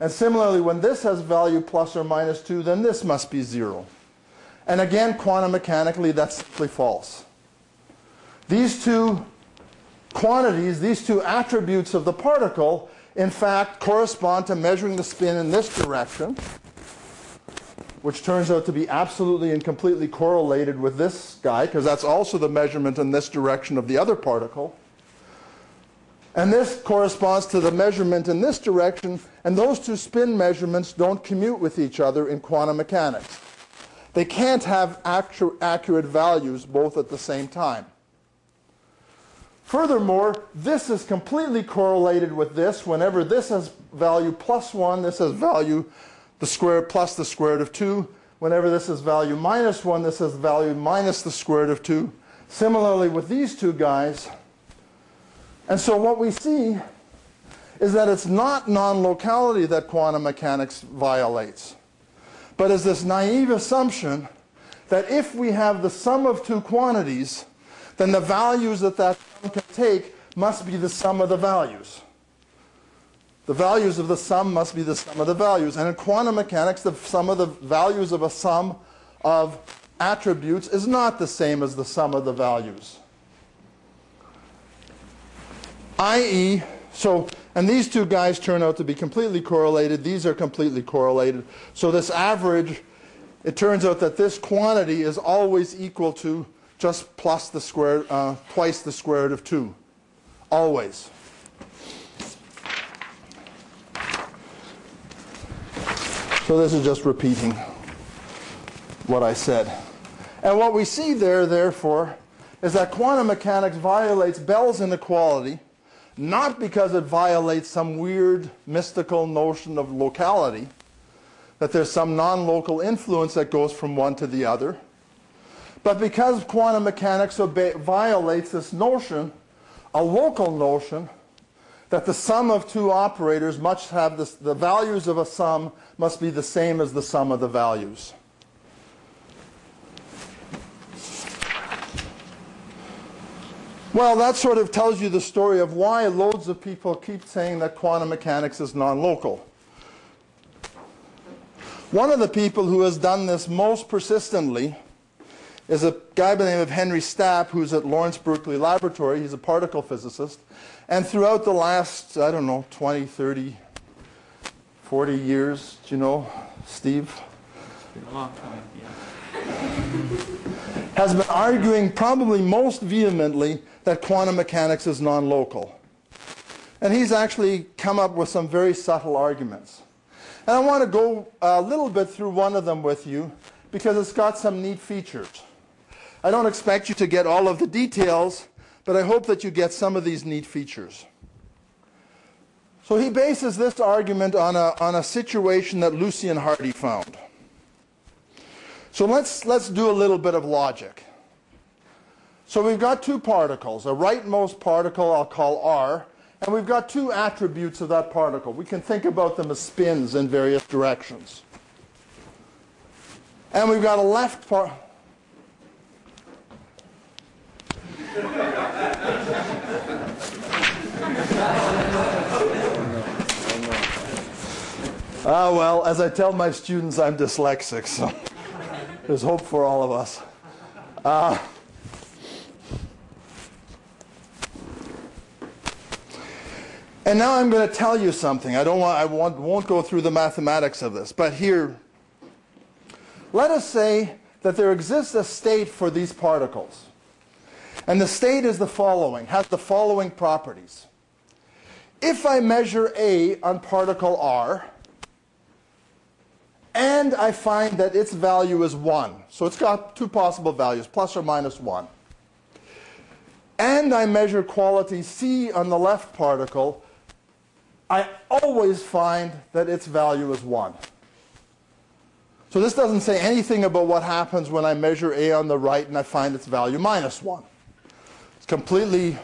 And similarly, when this has value plus or minus two, then this must be zero. And again, quantum mechanically, that's simply false. These two quantities, these two attributes of the particle in fact, correspond to measuring the spin in this direction, which turns out to be absolutely and completely correlated with this guy, because that's also the measurement in this direction of the other particle. And this corresponds to the measurement in this direction, and those two spin measurements don't commute with each other in quantum mechanics. They can't have actu- accurate values both at the same time. Furthermore, this is completely correlated with this. Whenever this has value plus one, this has value the square plus the square root of two. Whenever this is value minus one, this has value minus the square root of two. Similarly with these two guys. And so what we see is that it's not non-locality that quantum mechanics violates, but is this naive assumption that if we have the sum of two quantities, then the values that that sum can take must be the sum of the values. The values of the sum must be the sum of the values. And in quantum mechanics, the sum of the values of a sum of attributes is not the same as the sum of the values. that is, so, and these two guys turn out to be completely correlated. These are completely correlated. So this average, it turns out that this quantity is always equal to just plus the square, uh, twice the square root of two, always. So this is just repeating what I said. And what we see there, therefore, is that quantum mechanics violates Bell's inequality, not because it violates some weird mystical notion of locality, that there's some non-local influence that goes from one to the other, but because quantum mechanics violates this notion, a local notion, that the sum of two operators must have this, the values of a sum must be the same as the sum of the values. Well, that sort of tells you the story of why loads of people keep saying that quantum mechanics is non-local. One of the people who has done this most persistently is a guy by the name of Henry Stapp, who's at Lawrence Berkeley Laboratory. He's a particle physicist. And throughout the last, I don't know, twenty, thirty, forty years, do you know, Steve? It's been a long time, yeah. Has been arguing probably most vehemently that quantum mechanics is non-local. And he's actually come up with some very subtle arguments. And I want to go a little bit through one of them with you because it's got some neat features. I don't expect you to get all of the details, but I hope that you get some of these neat features. So he bases this argument on a, on a situation that Lucien Hardy found. So let's, let's do a little bit of logic. So we've got two particles, a rightmost particle I'll call R, and we've got two attributes of that particle. We can think about them as spins in various directions. And we've got a left part. Ah, well, as I tell my students, I'm dyslexic, so. There's hope for all of us. Uh, and now I'm going to tell you something. I don't want, I want, won't go through the mathematics of this, but here, let us say that there exists a state for these particles. And the state is the following, has the following properties. If I measure A on particle R, and I find that its value is one. So it's got two possible values, plus or minus one. And I measure quality C on the left particle. I always find that its value is one. So this doesn't say anything about what happens when I measure A on the right and I find its value minus one. It's completely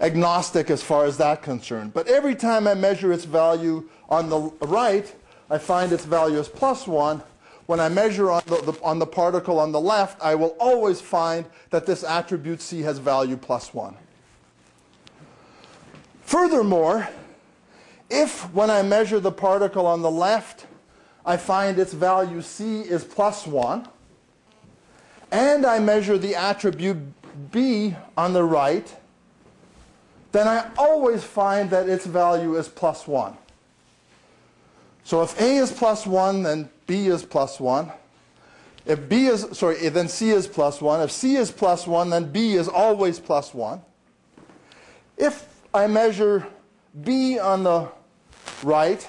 agnostic as far as that's concerned. But every time I measure its value on the right, I find its value is plus one. When I measure on the, the, on the particle on the left, I will always find that this attribute C has value plus one. Furthermore, if when I measure the particle on the left, I find its value C is plus one, and I measure the attribute B on the right, then I always find that its value is plus one. So if A is plus one, then B is plus one. If B is, sorry, then C is plus one. If C is plus one, then B is always plus one. If I measure B on the right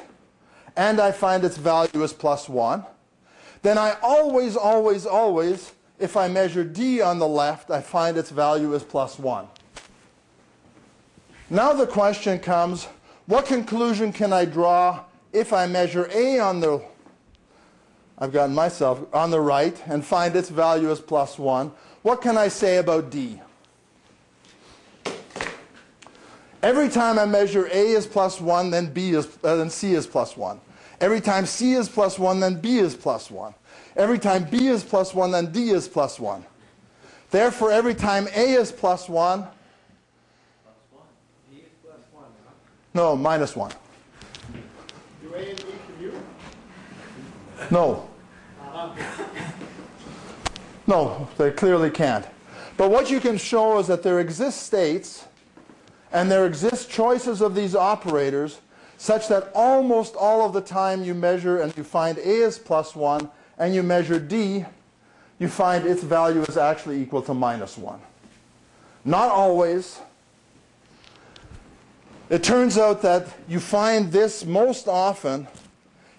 and I find its value is plus one, then I always, always, always, if I measure D on the left, I find its value is plus one. Now the question comes, what conclusion can I draw if I measure A on the, I've gotten myself, on the right and find its value is plus one? What can I say about D? Every time I measure A is plus one, then B is, uh, then C is plus one. Every time C is plus one, then B is plus one. Every time B is plus one, then D is plus one. Therefore, every time A is plus one, plus one. D is plus one, huh? No, minus one. Do A and B commute? No. No, they clearly can't. But what you can show is that there exist states and there exist choices of these operators such that almost all of the time you measure and you find A is plus one and you measure D, you find its value is actually equal to minus one. Not always. It turns out that you find this most often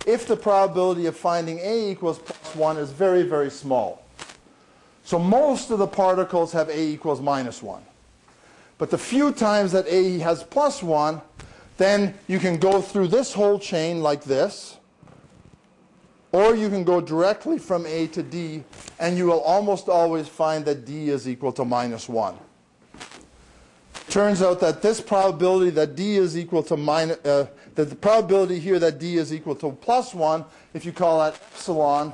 if the probability of finding A equals plus one is very, very small. So most of the particles have A equals minus one. But the few times that A has plus one, then you can go through this whole chain like this, or you can go directly from A to D, and you will almost always find that D is equal to minus one. Turns out that this probability that D is equal to minus, uh, that the probability here that D is equal to plus one, if you call that epsilon,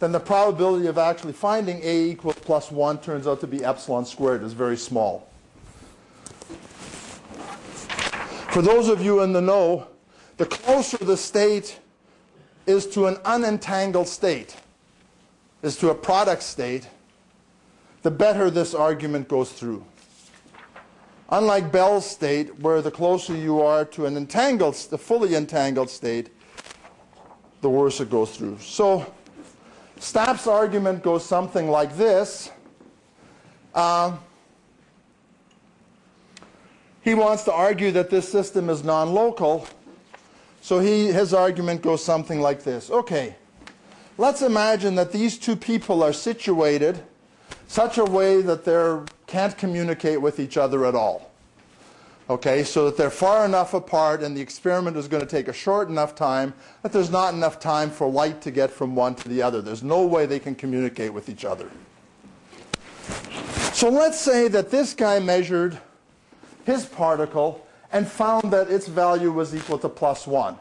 then the probability of actually finding A equals plus one turns out to be epsilon squared, is very small. For those of you in the know, the closer the state is to an unentangled state, is to a product state, the better this argument goes through. Unlike Bell's state, where the closer you are to an entangled, the fully entangled state, the worse it goes through. So Stapp's argument goes something like this. Uh, He wants to argue that this system is non-local, so he, his argument goes something like this. Okay, let's imagine that these two people are situated such a way that they can't communicate with each other at all. Okay, so that they're far enough apart and the experiment is going to take a short enough time that there's not enough time for light to get from one to the other. There's no way they can communicate with each other. So let's say that this guy measured his particle and found that its value was equal to plus one.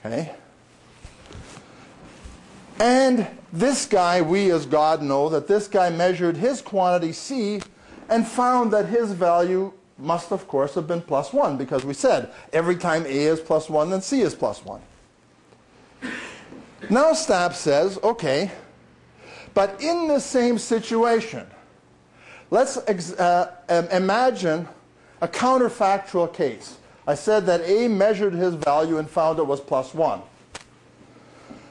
Okay? And this guy, we as God know, that this guy measured his quantity C and found that his value must, of course, have been plus one, because we said every time A is plus one, then C is plus one. Now Stapp says, okay, but in the same situation, let's uh, imagine a counterfactual case. I said that A measured his value and found it was plus one.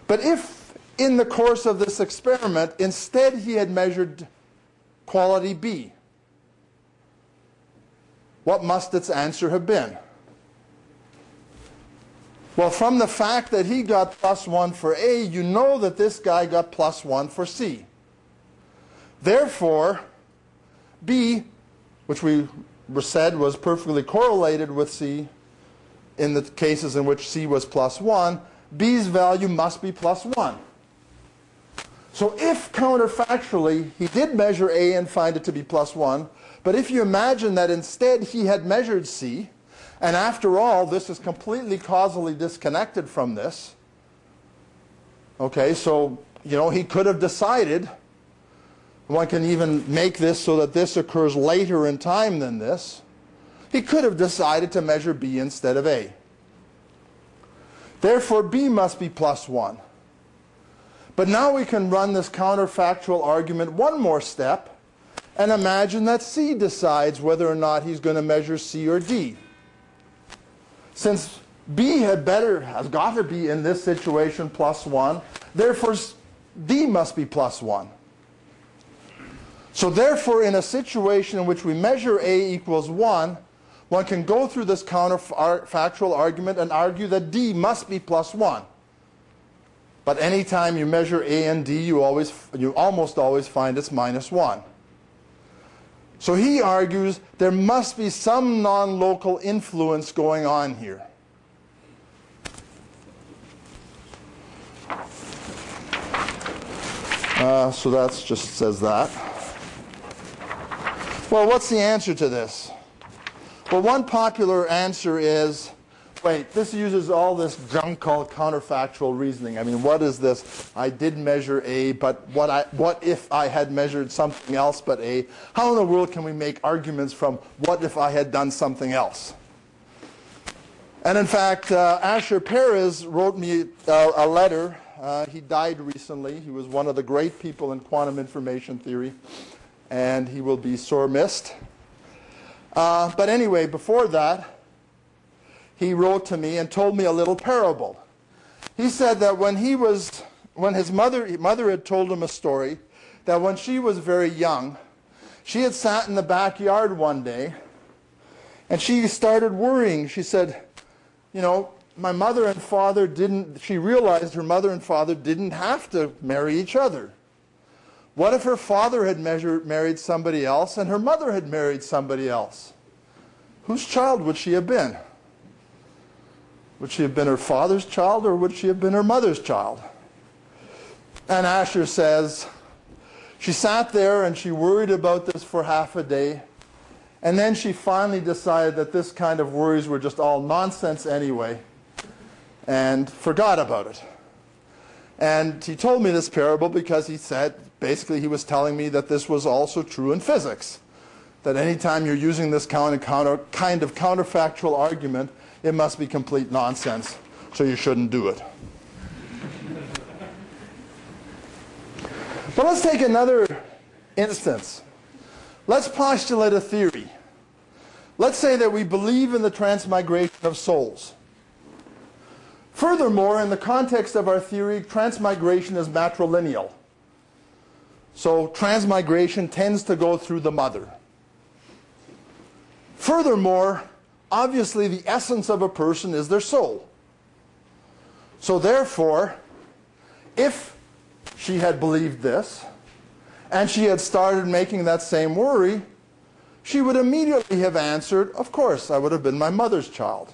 But if, in the course of this experiment, instead he had measured quality B, what must its answer have been? Well, from the fact that he got plus one for A, you know that this guy got plus one for C. Therefore, B, which we said was perfectly correlated with C in the cases in which C was plus one, B's value must be plus one. So if counterfactually he did measure A and find it to be plus one, but if you imagine that instead he had measured C, and after all this is completely causally disconnected from this, okay, so you know he could have decided. One can even make this so that this occurs later in time than this. He could have decided to measure B instead of A. Therefore, B must be plus one. But now we can run this counterfactual argument one more step and imagine that C decides whether or not he's going to measure C or D. Since B had better, has got to be in this situation plus one, therefore D must be plus one. So therefore, in a situation in which we measure A equals one, one can go through this counterfactual argument and argue that D must be plus one. But any time you measure A and D, you, always, you almost always find it's minus one. So he argues there must be some non-local influence going on here. Uh, so that just says that. Well, what's the answer to this? Well, one popular answer is, wait, this uses all this junk called counterfactual reasoning. I mean, what is this? I did measure A, but what, I, what if I had measured something else but A? How in the world can we make arguments from what if I had done something else? And in fact, uh, Asher Peres wrote me uh, a letter. Uh, he died recently. He was one of the great people in quantum information theory, and he will be sore missed. Uh, but anyway, before that, he wrote to me and told me a little parable. He said that when he was, when his mother, his mother had told him a story, that when she was very young, she had sat in the backyard one day, and she started worrying. She said, you know, my mother and father didn't, she realized her mother and father didn't have to marry each other. What if her father had measured, married somebody else and her mother had married somebody else? Whose child would she have been? Would she have been her father's child or would she have been her mother's child? And Asher says, she sat there and she worried about this for half a day. And then she finally decided that this kind of worries were just all nonsense anyway and forgot about it. And he told me this parable because he said, basically he was telling me that this was also true in physics. That anytime you're using this kind of, counter, kind of counterfactual argument, it must be complete nonsense, so you shouldn't do it. But let's take another instance. Let's postulate a theory. Let's say that we believe in the transmigration of souls. Furthermore, in the context of our theory, transmigration is matrilineal. So transmigration tends to go through the mother. Furthermore, obviously the essence of a person is their soul. So therefore, if she had believed this, and she had started making that same worry, she would immediately have answered, of course, I would have been my mother's child.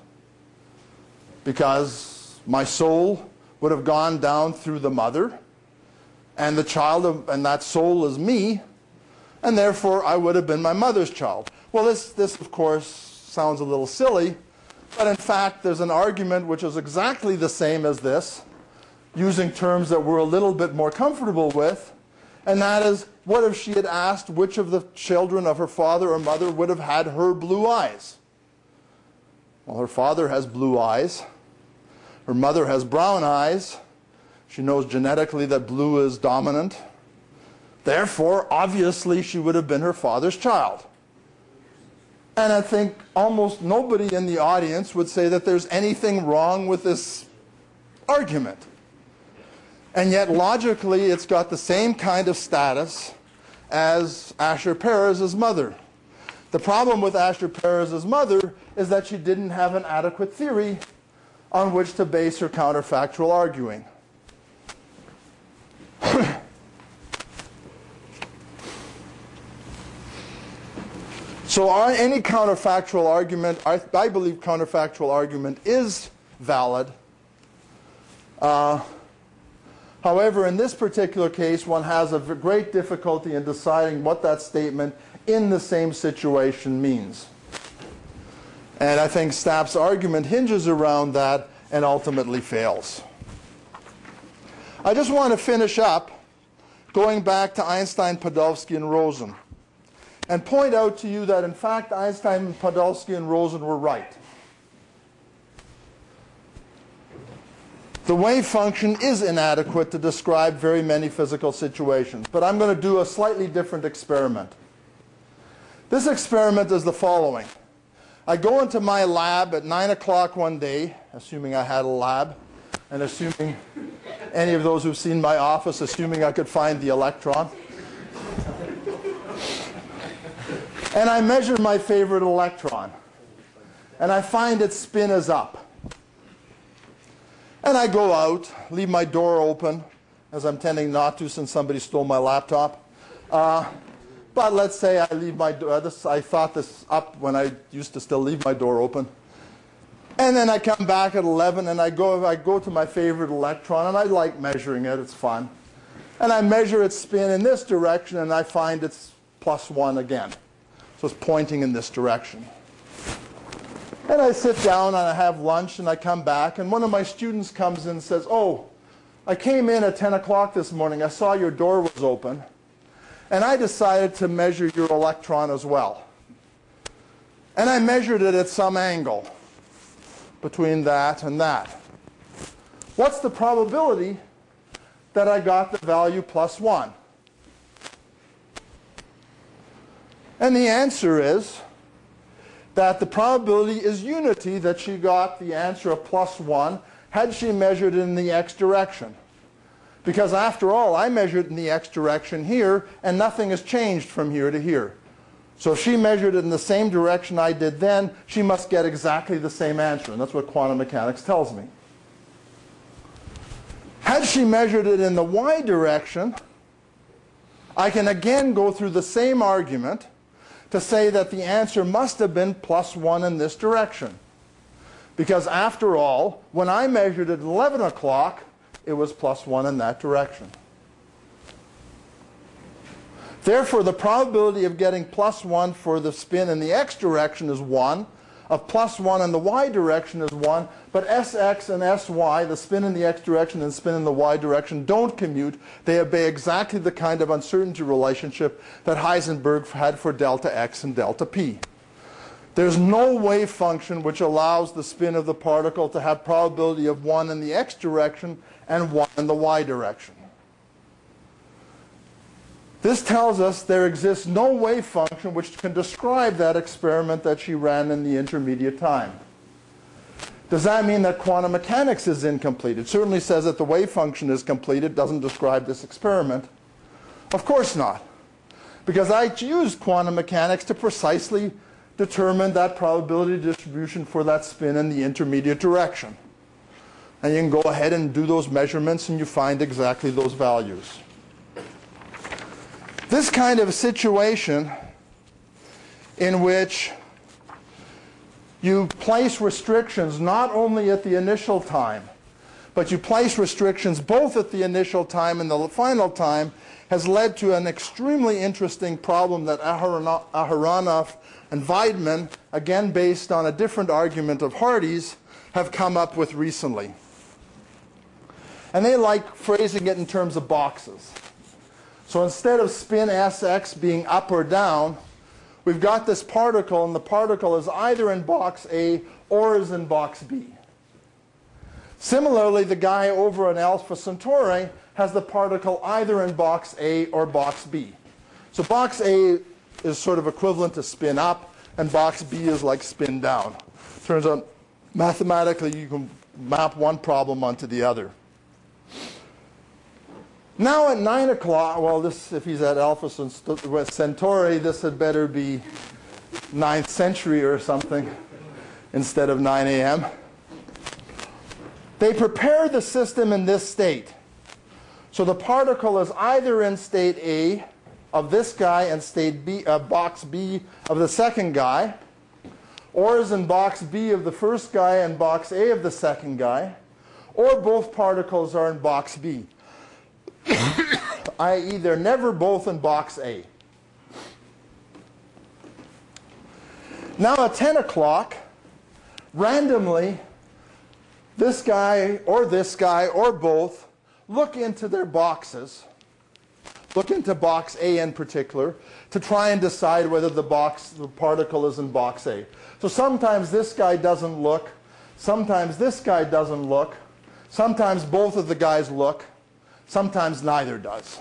Because my soul would have gone down through the mother, and the child of, and that soul is me, and therefore I would have been my mother's child. Well, this, this of course sounds a little silly, but in fact there's an argument which is exactly the same as this, using terms that we're a little bit more comfortable with, and that is, what if she had asked which of the children of her father or mother would have had her blue eyes? Well, her father has blue eyes. Her mother has brown eyes. She knows genetically that blue is dominant. Therefore, obviously, she would have been her father's child. And I think almost nobody in the audience would say that there's anything wrong with this argument. And yet, logically, it's got the same kind of status as Asher Peres's mother. The problem with Asher Peres's mother is that she didn't have an adequate theory on which to base her counterfactual arguing. So our, any counterfactual argument, I, I believe counterfactual argument is valid. Uh, however, in this particular case, one has a great difficulty in deciding what that statement in the same situation means. And I think Stapp's argument hinges around that and ultimately fails. I just want to finish up going back to Einstein, Podolsky, and Rosen and point out to you that, in fact, Einstein, Podolsky, and Rosen were right. The wave function is inadequate to describe very many physical situations, but I'm going to do a slightly different experiment. This experiment is the following. I go into my lab at nine o'clock one day, assuming I had a lab, and assuming any of those who've seen my office, assuming I could find the electron. And I measure my favorite electron. And I find its spin is up. And I go out, leave my door open, as I'm tending not to since somebody stole my laptop. Uh, But let's say I leave my door, this, I thought this up when I used to still leave my door open. And then I come back at eleven and I go, I go to my favorite electron, and I like measuring it, it's fun. And I measure its spin in this direction, and I find it's plus one again. So it's pointing in this direction. And I sit down and I have lunch and I come back, and one of my students comes in and says, "Oh, I came in at ten o'clock this morning, I saw your door was open. And I decided to measure your electron as well. And I measured it at some angle between that and that. What's the probability that I got the value plus one?" And the answer is that the probability is unity that she got the answer of plus one had she measured it in the x direction. Because after all, I measured in the x direction here, and nothing has changed from here to here. So if she measured it in the same direction I did then, she must get exactly the same answer. And that's what quantum mechanics tells me. Had she measured it in the y direction, I can again go through the same argument to say that the answer must have been plus one in this direction. Because after all, when I measured it at eleven o'clock, it was plus one in that direction. Therefore, the probability of getting plus one for the spin in the x direction is one, of plus one in the y direction is one, but Sx and Sy, the spin in the x direction and spin in the y direction, don't commute. They obey exactly the kind of uncertainty relationship that Heisenberg had for delta x and delta p. There's no wave function which allows the spin of the particle to have probability of one in the x direction and one in the y direction. This tells us there exists no wave function which can describe that experiment that she ran in the intermediate time. Does that mean that quantum mechanics is incomplete? It certainly says that the wave function is complete. It doesn't describe this experiment. Of course not, because I used quantum mechanics to precisely determine that probability distribution for that spin in the intermediate direction. And you can go ahead and do those measurements and you find exactly those values. This kind of situation in which you place restrictions not only at the initial time, but you place restrictions both at the initial time and the final time, has led to an extremely interesting problem that Aharonov and Vaidman, again based on a different argument of Hardy's, have come up with recently. And they like phrasing it in terms of boxes. So instead of spin Sx being up or down, we've got this particle, and the particle is either in box A or is in box B. Similarly, the guy over in Alpha Centauri has the particle either in box A or box B. So box A is sort of equivalent to spin up, and box B is like spin down. Turns out, mathematically, you can map one problem onto the other. Now at nine o'clock, well, this, if he's at Alpha Centauri, this had better be ninth century or something instead of nine A M They prepare the system in this state. So the particle is either in state A of this guy and state B, uh, box B of the second guy, or is in box B of the first guy and box A of the second guy, or both particles are in box B, that is they're never both in box A. Now at ten o'clock, randomly, this guy or this guy or both look into their boxes, look into box A in particular, to try and decide whether the box, the particle is in box A. So sometimes this guy doesn't look, sometimes this guy doesn't look, sometimes both of the guys look, sometimes neither does.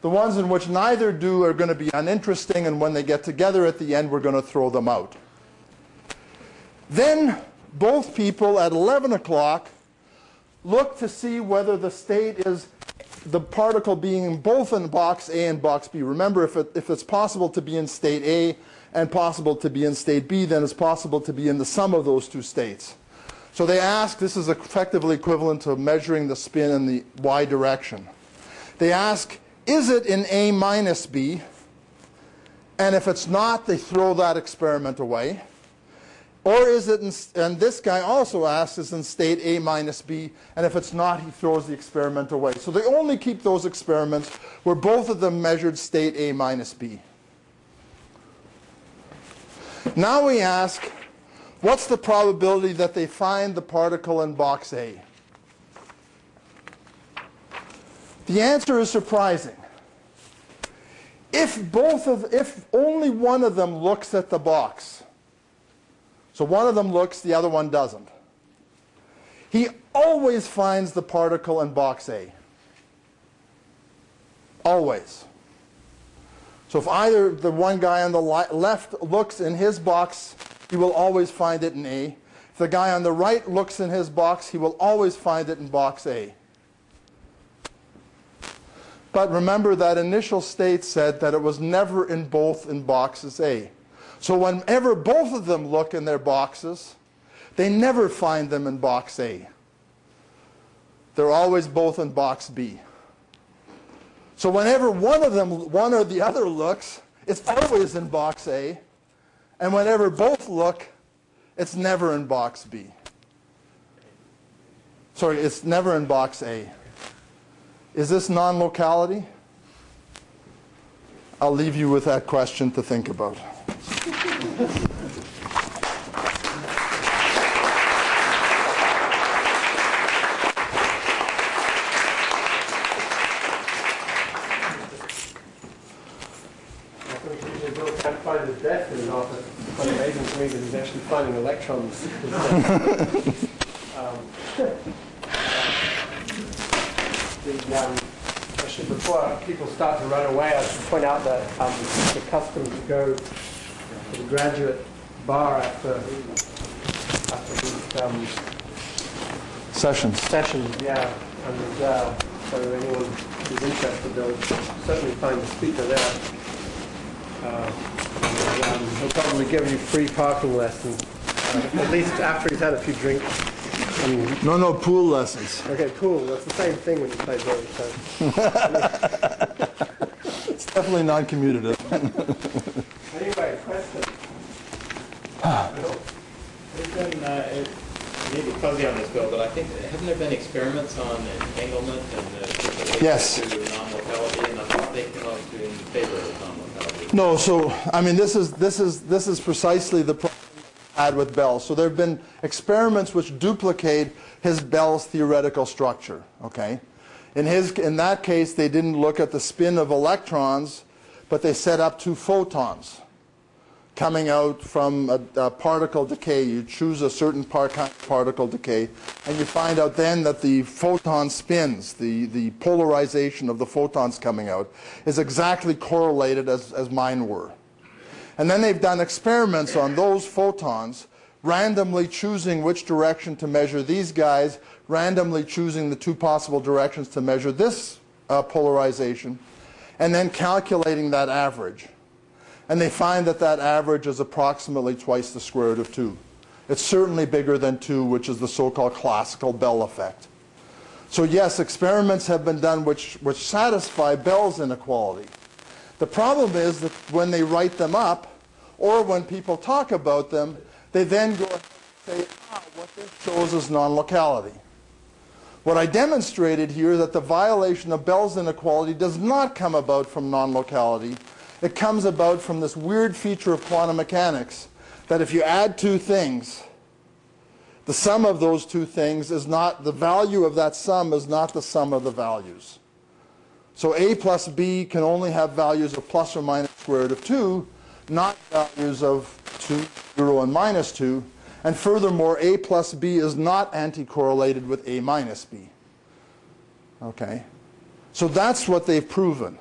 The ones in which neither do are going to be uninteresting, and when they get together at the end, we're going to throw them out. Then both people at eleven o'clock look to see whether the state is the particle being both in box A and box B. Remember, if, it, if it's possible to be in state A and possible to be in state B, then it's possible to be in the sum of those two states. So they ask, this is effectively equivalent to measuring the spin in the y direction. They ask, is it in A minus B? And if it's not, they throw that experiment away. Or is it in, and this guy also asks, is in state A minus B? And if it's not, he throws the experiment away. So they only keep those experiments where both of them measured state A minus B. Now we ask, what's the probability that they find the particle in box A? The answer is surprising. If both of, if only one of them looks at the box, so one of them looks, the other one doesn't, he always finds the particle in box A. Always. So if either the one guy on the left looks in his box, he will always find it in A. If the guy on the right looks in his box, he will always find it in box A. But remember that initial state said that it was never in both in boxes A. So whenever both of them look in their boxes, they never find them in box A. They're always both in box B. So whenever one of them, one or the other looks, it's always in box A. And whenever both look, it's never in box B. Sorry, it's never in box A. Is this non-locality? I'll leave you with that question to think about. Is actually finding electrons. um, the, um, actually, before people start to run away, I should point out that um, it's accustomed to go to the graduate bar after, after these um, sessions. Sessions, yeah. And uh, so anyone who's interested, they'll certainly find the speaker there. Uh, Um, he'll probably give you free parking lessons, uh, at least after he's had a few drinks. Um, no, no, pool lessons. Okay, pool. That's the same thing when you play bowling. So. It's definitely non-commutative. Anyway, question. There's been, uh, maybe fuzzy on this, Bill, but I think, haven't there been experiments on entanglement and uh, yes. non-locality, and I thought they came out in favor of non-locality? No, so I mean, this is this is this is precisely the problem we had with Bell. So there have been experiments which duplicate his Bell's theoretical structure. Okay, in his in that case, they didn't look at the spin of electrons, but they set up two photons coming out from a, a particle decay. You choose a certain part, kind of particle decay, and you find out then that the photon spins, the, the polarization of the photons coming out, is exactly correlated as, as mine were. And then they've done experiments on those photons, randomly choosing which direction to measure these guys, randomly choosing the two possible directions to measure this uh, polarization, and then calculating that average. And they find that that average is approximately twice the square root of two. It's certainly bigger than two, which is the so-called classical Bell effect. So yes, experiments have been done which, which satisfy Bell's inequality. The problem is that when they write them up, or when people talk about them, they then go and say, ah, what this shows is non-locality. What I demonstrated here is that the violation of Bell's inequality does not come about from non-locality. It comes about from this weird feature of quantum mechanics that if you add two things, the sum of those two things is not, the value of that sum is not the sum of the values. So A plus B can only have values of plus or minus square root of two, not values of two, zero, and minus two. And furthermore, A plus B is not anticorrelated with A minus B. Okay? So that's what they've proven.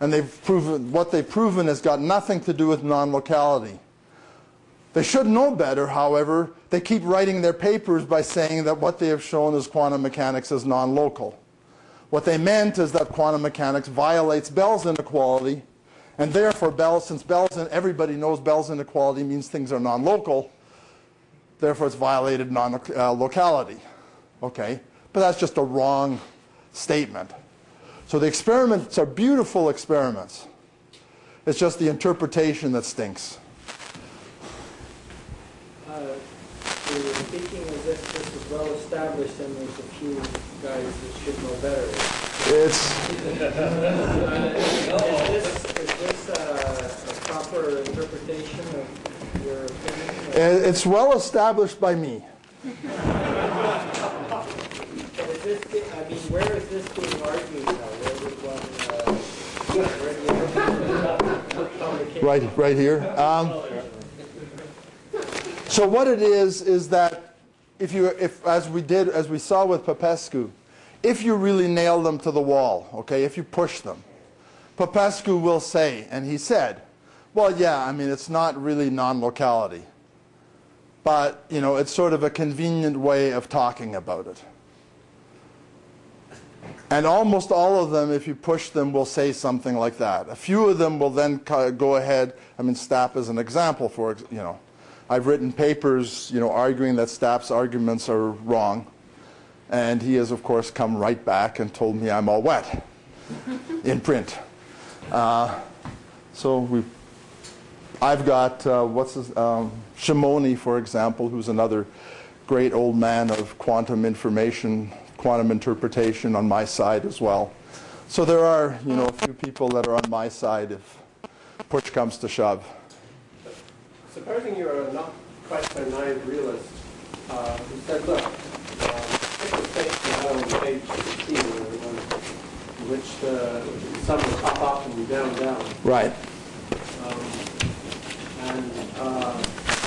and they've proven, what they've proven has got nothing to do with non-locality. They should know better, however. They keep writing their papers by saying that what they have shown is quantum mechanics is non-local. What they meant is that quantum mechanics violates Bell's inequality, and therefore Bell, since Bell's, and everybody knows Bell's inequality means things are non-local, therefore it's violated non-locality. Okay, but that's just a wrong statement. So the experiments are beautiful experiments. It's just the interpretation that stinks. Uh, the thinking is that this is well established and there's a few guys that should know better. It's... uh, is this, is this a, a proper interpretation of your opinion? Or? It's well established by me. I mean, where is this being argued now? Where would one, uh, right, right here. Um, so what it is is that if you, if as we did, as we saw with Popescu, if you really nail them to the wall, okay, if you push them, Popescu will say, and he said, well, yeah, I mean, it's not really non-locality, but you know, it's sort of a convenient way of talking about it. And almost all of them, if you push them, will say something like that. A few of them will then go ahead. I mean, Stapp is an example for, you know, I've written papers, you know, arguing that Stapp's arguments are wrong. And he has, of course, come right back and told me I'm all wet in print. Uh, so we, I've got, uh, what's his, um, Shimoni, for example, who's another great old man of quantum information, quantum interpretation on my side as well. So there are, you know, a few people that are on my side if push comes to shove. Supposing you're not quite a naive realist, uh, who said, look, take the space below on page sixteen, in which the sum will pop up and down, down. Right. Um, and uh,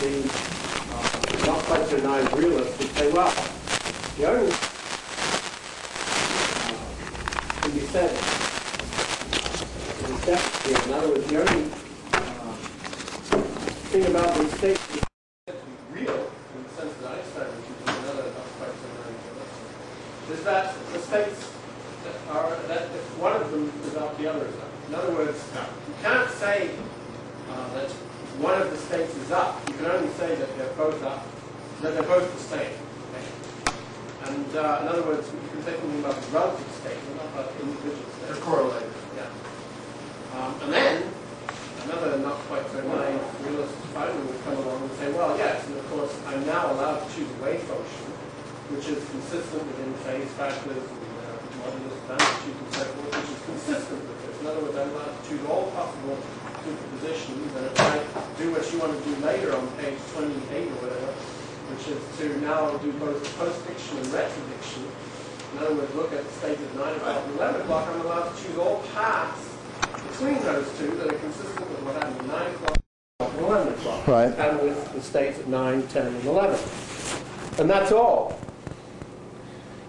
the uh, not quite a naive realist would say, well, the only can be said in depth here. In other words, the only uh, thing about these states is real in the sense that Einstein would use another aspect of is that the states that are that if one of them without the other is up. In other words, you can't say uh, that one of the states is up. You can only say that they're both up, that they're both the same. And uh, in other words, you can say something about the relative state, not about the individual state. They're correlated. Yeah. Um, and then, another not quite so naive realist finally would come along and say, well, yes, and of course, I'm now allowed to choose a wave function, which is consistent within phase factors and uh, modulus of amplitude and so forth, which is consistent with this. In other words, I'm allowed to choose all possible superpositions, and if I do what you want to do later on page twenty-eight or whatever, which is to now do both postdiction and retrodiction. In other words, look at the state at nine o'clock and eleven o'clock. I'm allowed to choose all paths between those two that are consistent with what happened at nine o'clock and eleven o'clock. Right. And with the states at nine, ten, and eleven. And that's all.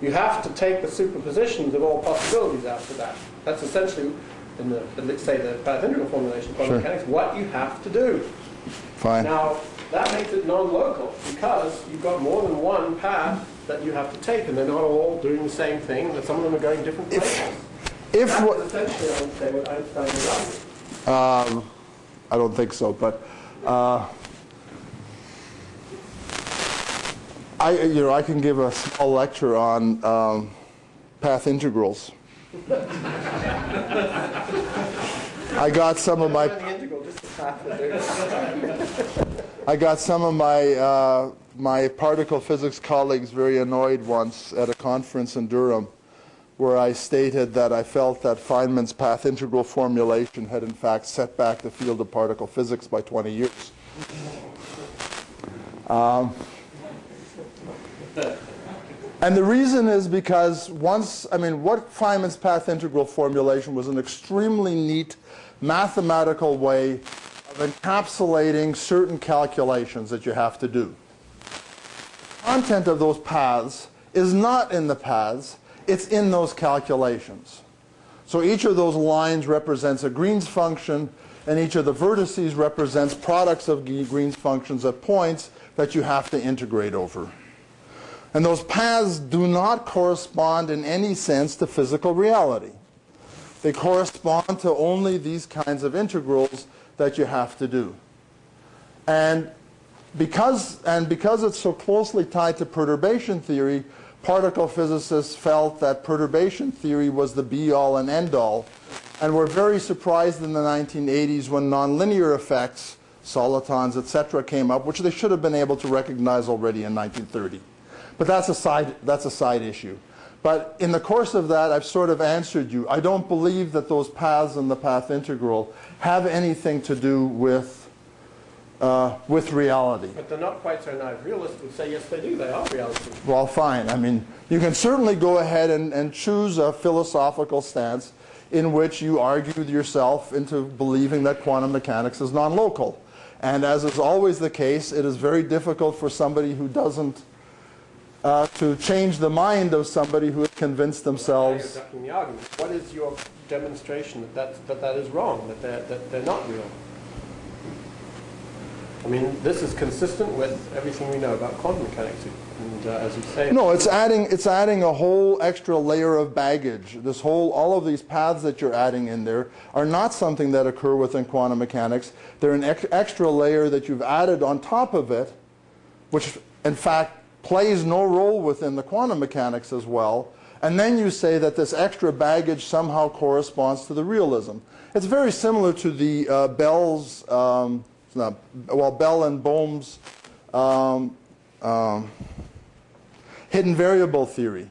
You have to take the superpositions of all possibilities after that. That's essentially, in the, let's say, the path integral formulation of quantum mechanics, what you have to do. Fine. Now, that makes it non-local because you've got more than one path that you have to take, and they're not all doing the same thing. That some of them are going different places. If, if that's what, essentially, I would say what Einstein was arguing. Um, I don't think so, but uh, I, you know, I can give a small lecture on um, path integrals. I got some of my. I got some of my uh, my particle physics colleagues very annoyed once at a conference in Durham, where I stated that I felt that Feynman's path integral formulation had in fact set back the field of particle physics by twenty years. Um, and the reason is because once, I mean, what Feynman's path integral formulation was an extremely neat mathematical way of encapsulating certain calculations that you have to do. The content of those paths is not in the paths, it's in those calculations. So each of those lines represents a Green's function, and each of the vertices represents products of Green's functions at points that you have to integrate over. And those paths do not correspond in any sense to physical reality. They correspond to only these kinds of integrals that you have to do. And because, and because it's so closely tied to perturbation theory, particle physicists felt that perturbation theory was the be-all and end-all, and were very surprised in the nineteen eighties when nonlinear effects, solitons, et cetera, came up, which they should have been able to recognize already in nineteen thirty. But that's a side, that's a side issue. But in the course of that, I've sort of answered you. I don't believe that those paths and the path integral have anything to do with Uh, with reality. But they're not quite so naive. Realists would say, yes, they do. They are reality. Well, fine. I mean, you can certainly go ahead and, and choose a philosophical stance in which you argue yourself into believing that quantum mechanics is non-local. And as is always the case, it is very difficult for somebody who doesn't uh, to change the mind of somebody who has convinced themselves. Now you're ducking the argument. What is your demonstration that that, that, that is wrong, that they're, that they're not real? I mean, this is consistent with everything we know about quantum mechanics, and uh, as you say. No, it's adding it's adding a whole extra layer of baggage. This whole all of these paths that you're adding in there are not something that occur within quantum mechanics. They're an ex extra layer that you've added on top of it, which in fact plays no role within the quantum mechanics as well. And then you say that this extra baggage somehow corresponds to the realism. It's very similar to the uh, Bell's. Um, Now, well, Bell and Bohm's um, um, hidden variable theory,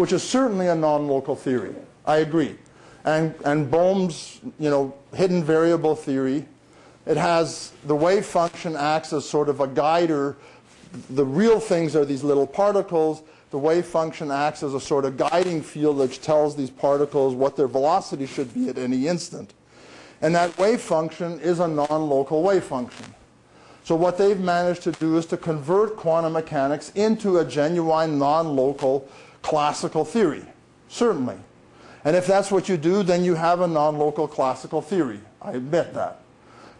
which is certainly a non-local theory. I agree. And, and Bohm's, you know, hidden variable theory, it has the wave function acts as sort of a guider. The real things are these little particles. The wave function acts as a sort of guiding field which tells these particles what their velocity should be at any instant. And that wave function is a non-local wave function. So what they've managed to do is to convert quantum mechanics into a genuine non-local classical theory, certainly. And if that's what you do, then you have a non-local classical theory. I admit that.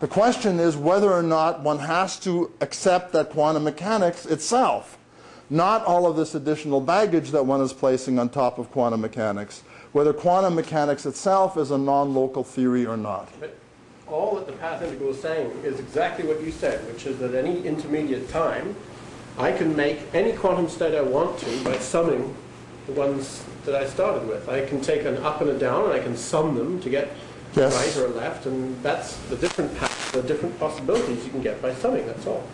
The question is whether or not one has to accept that quantum mechanics itself, not all of this additional baggage that one is placing on top of quantum mechanics, whether quantum mechanics itself is a non-local theory or not. But all that the path integral is saying is exactly what you said, which is that at any intermediate time, I can make any quantum state I want to by summing the ones that I started with. I can take an up and a down, and I can sum them to get yes. right or left, and that's the different paths, the different possibilities you can get by summing, that's all.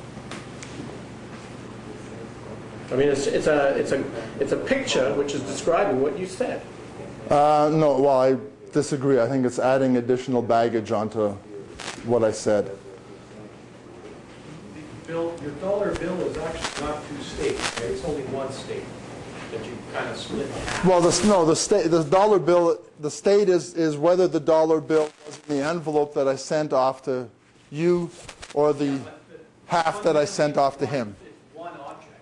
I mean, it's, it's, a, it's, a, it's a picture which is describing what you said. Uh, no, well, I disagree. I think it's adding additional baggage onto what I said. The bill, your dollar bill is actually not two states. Right? It's only one state that you kind of split. Well, the, no, the state, the dollar bill, the state is is whether the dollar bill was in the envelope that I sent off to you, or the yeah, half that I sent off to him. It's one object.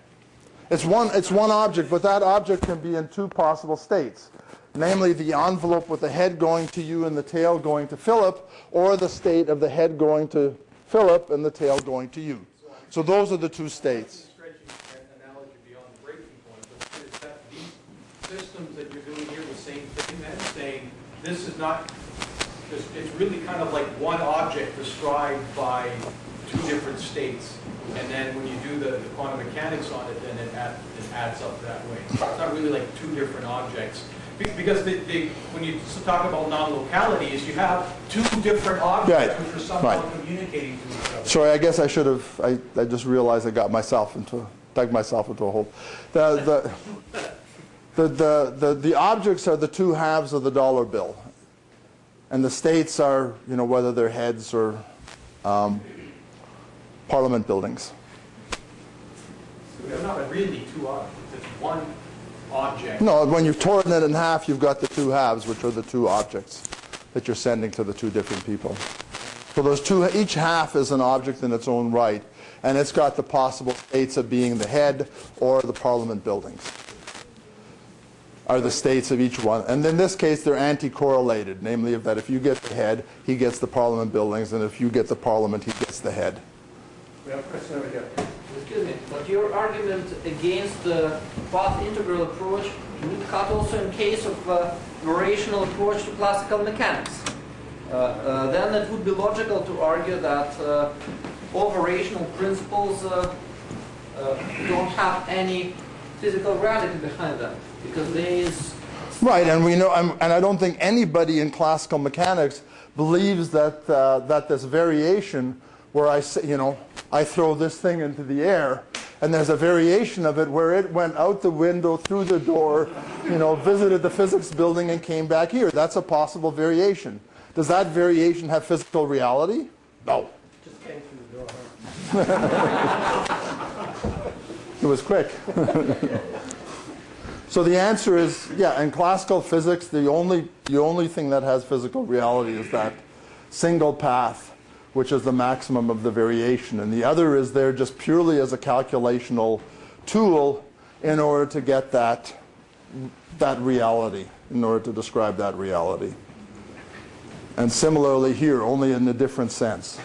It's one. It's one object, but that object can be in two possible states. Namely, the envelope with the head going to you and the tail going to Philip, or the state of the head going to Philip and the tail going to you. So those are the two states. Analogy beyond the breaking point, but is that these systems that you're doing here the same thing then, saying this is not, just, it's really kind of like one object described by two different states. And then when you do the, the quantum mechanics on it, then it, add, it adds up that way. So it's not really like two different objects. Because the, the, when you talk about non-localities, you have two different objects right. which are somehow right. communicating to each other. Sorry, I guess I should have, I, I just realized I got myself into, dug myself into a hole. The, the, the, the, the, the objects are the two halves of the dollar bill. And the states are, you know, whether they're heads or um, parliament buildings. So they're not really two objects, it's one object. No, when you've torn it in half, you've got the two halves, which are the two objects that you're sending to the two different people. So those two, each half is an object in its own right, and it's got the possible states of being the head or the parliament buildings. are the states of each one. And in this case, they're anti-correlated, namely that if you get the head, he gets the parliament buildings, and if you get the parliament, he gets the head. We have a question over here. Excuse me, but your argument against the path integral approach would cut also in case of uh, rational approach to classical mechanics. Uh, uh, then it would be logical to argue that uh, all the rational principles uh, uh, don't have any physical reality behind them, because there is right, and we know, I'm, and I don't think anybody in classical mechanics believes that uh, that this variation, where I say, you know, I throw this thing into the air, and there's a variation of it where it went out the window, through the door, you know, visited the physics building and came back here. That's a possible variation. Does that variation have physical reality? No. Just came through the door. It was quick. So the answer is, yeah, in classical physics, the only, the only thing that has physical reality is that single path, which is the maximum of the variation. And the other is there just purely as a calculational tool in order to get that, that reality, in order to describe that reality. And similarly here, only in a different sense.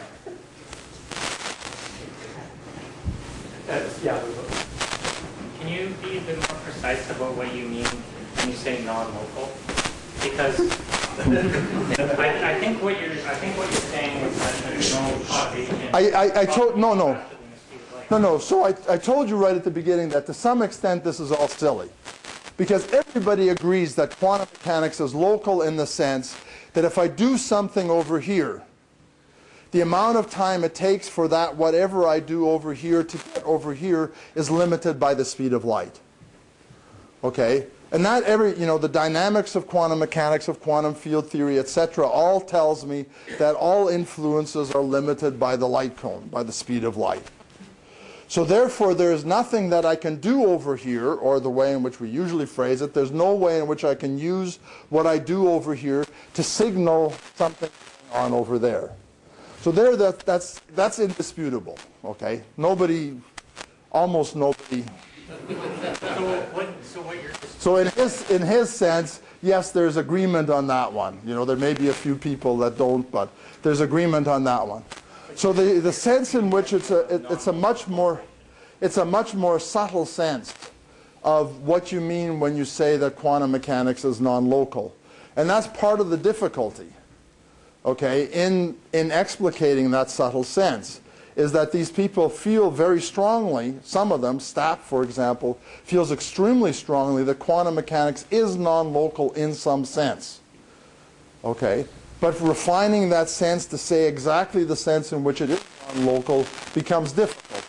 Uh, yeah. Can you be a bit more precise about what you mean when you say non-local? Because I, I think what you're I think what you're saying is that there's no causation. I, I, I told no no no no. So I I told you right at the beginning that to some extent this is all silly, because everybody agrees that quantum mechanics is local in the sense that if I do something over here, the amount of time it takes for that whatever I do over here to get over here is limited by the speed of light. Okay. And not every, you know, the dynamics of quantum mechanics, of quantum field theory, et cetera, all tells me that all influences are limited by the light cone, by the speed of light. So therefore, there is nothing that I can do over here, or the way in which we usually phrase it, there's no way in which I can use what I do over here to signal something going on over there. So there, that, that's, that's indisputable, okay? Nobody, almost nobody. So, what, so, what you're so in his in his sense, yes, there's agreement on that one. You know, there may be a few people that don't, but there's agreement on that one. So the the sense in which it's a it, it's a much more it's a much more subtle sense of what you mean when you say that quantum mechanics is non-local, and that's part of the difficulty. Okay, in in explicating that subtle sense. Is that these people feel very strongly, some of them, Stapp, for example, feels extremely strongly that quantum mechanics is non-local in some sense. Okay? But refining that sense to say exactly the sense in which it is non-local becomes difficult.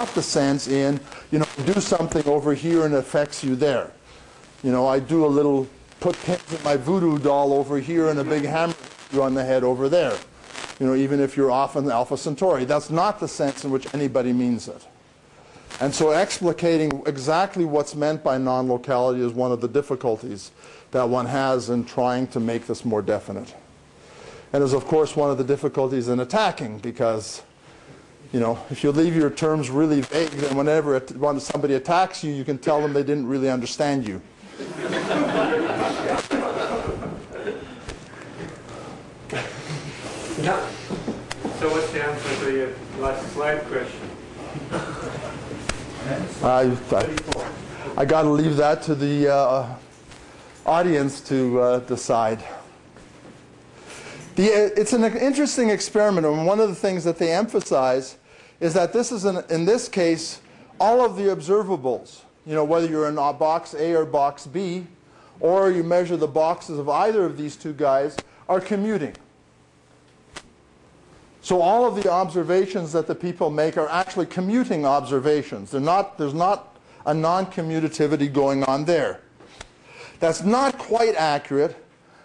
Not the sense in, you know, do something over here and it affects you there. You know, I do a little, put pins in my voodoo doll over here and a big hammer on the head over there. You know, even if you're off in the Alpha Centauri. That's not the sense in which anybody means it. And so explicating exactly what's meant by non-locality is one of the difficulties that one has in trying to make this more definite. And is, of course, one of the difficulties in attacking, because, you know, if you leave your terms really vague, then whenever it, when somebody attacks you, you can tell them they didn't really understand you. Yeah. So what's the answer to your last slide question? I, I, I got to leave that to the uh, audience to uh, decide. The, it's an interesting experiment, and one of the things that they emphasize is that this is, an, in this case, all of the observables, you know, whether you're in box A or box B, or you measure the boxes of either of these two guys, are commuting. So all of the observations that the people make are actually commuting observations. They're not, there's not a non-commutativity going on there. That's not quite accurate,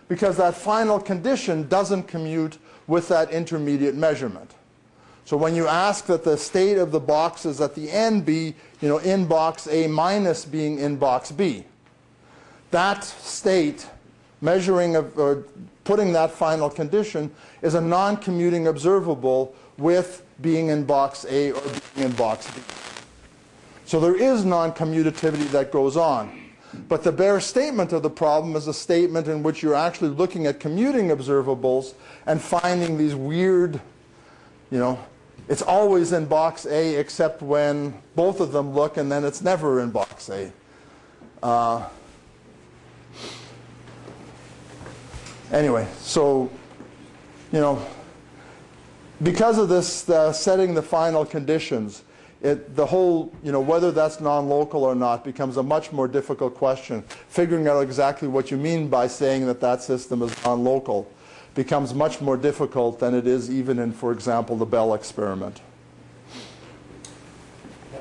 because that final condition doesn't commute with that intermediate measurement. So when you ask that the state of the boxes at the end be, you know, in box A minus being in box B, that state measuring of, or putting that final condition is a non-commuting observable with being in box A or being in box B. So there is non-commutativity that goes on. But the bare statement of the problem is a statement in which you're actually looking at commuting observables and finding these weird, you know, it's always in box A except when both of them look, and then it's never in box A. Uh, anyway, so, you know, because of this uh, setting the final conditions, It, the whole, you know, whether that's non-local or not becomes a much more difficult question. Figuring out exactly what you mean by saying that that system is non-local becomes much more difficult than it is even in, for example, the Bell experiment. Yeah.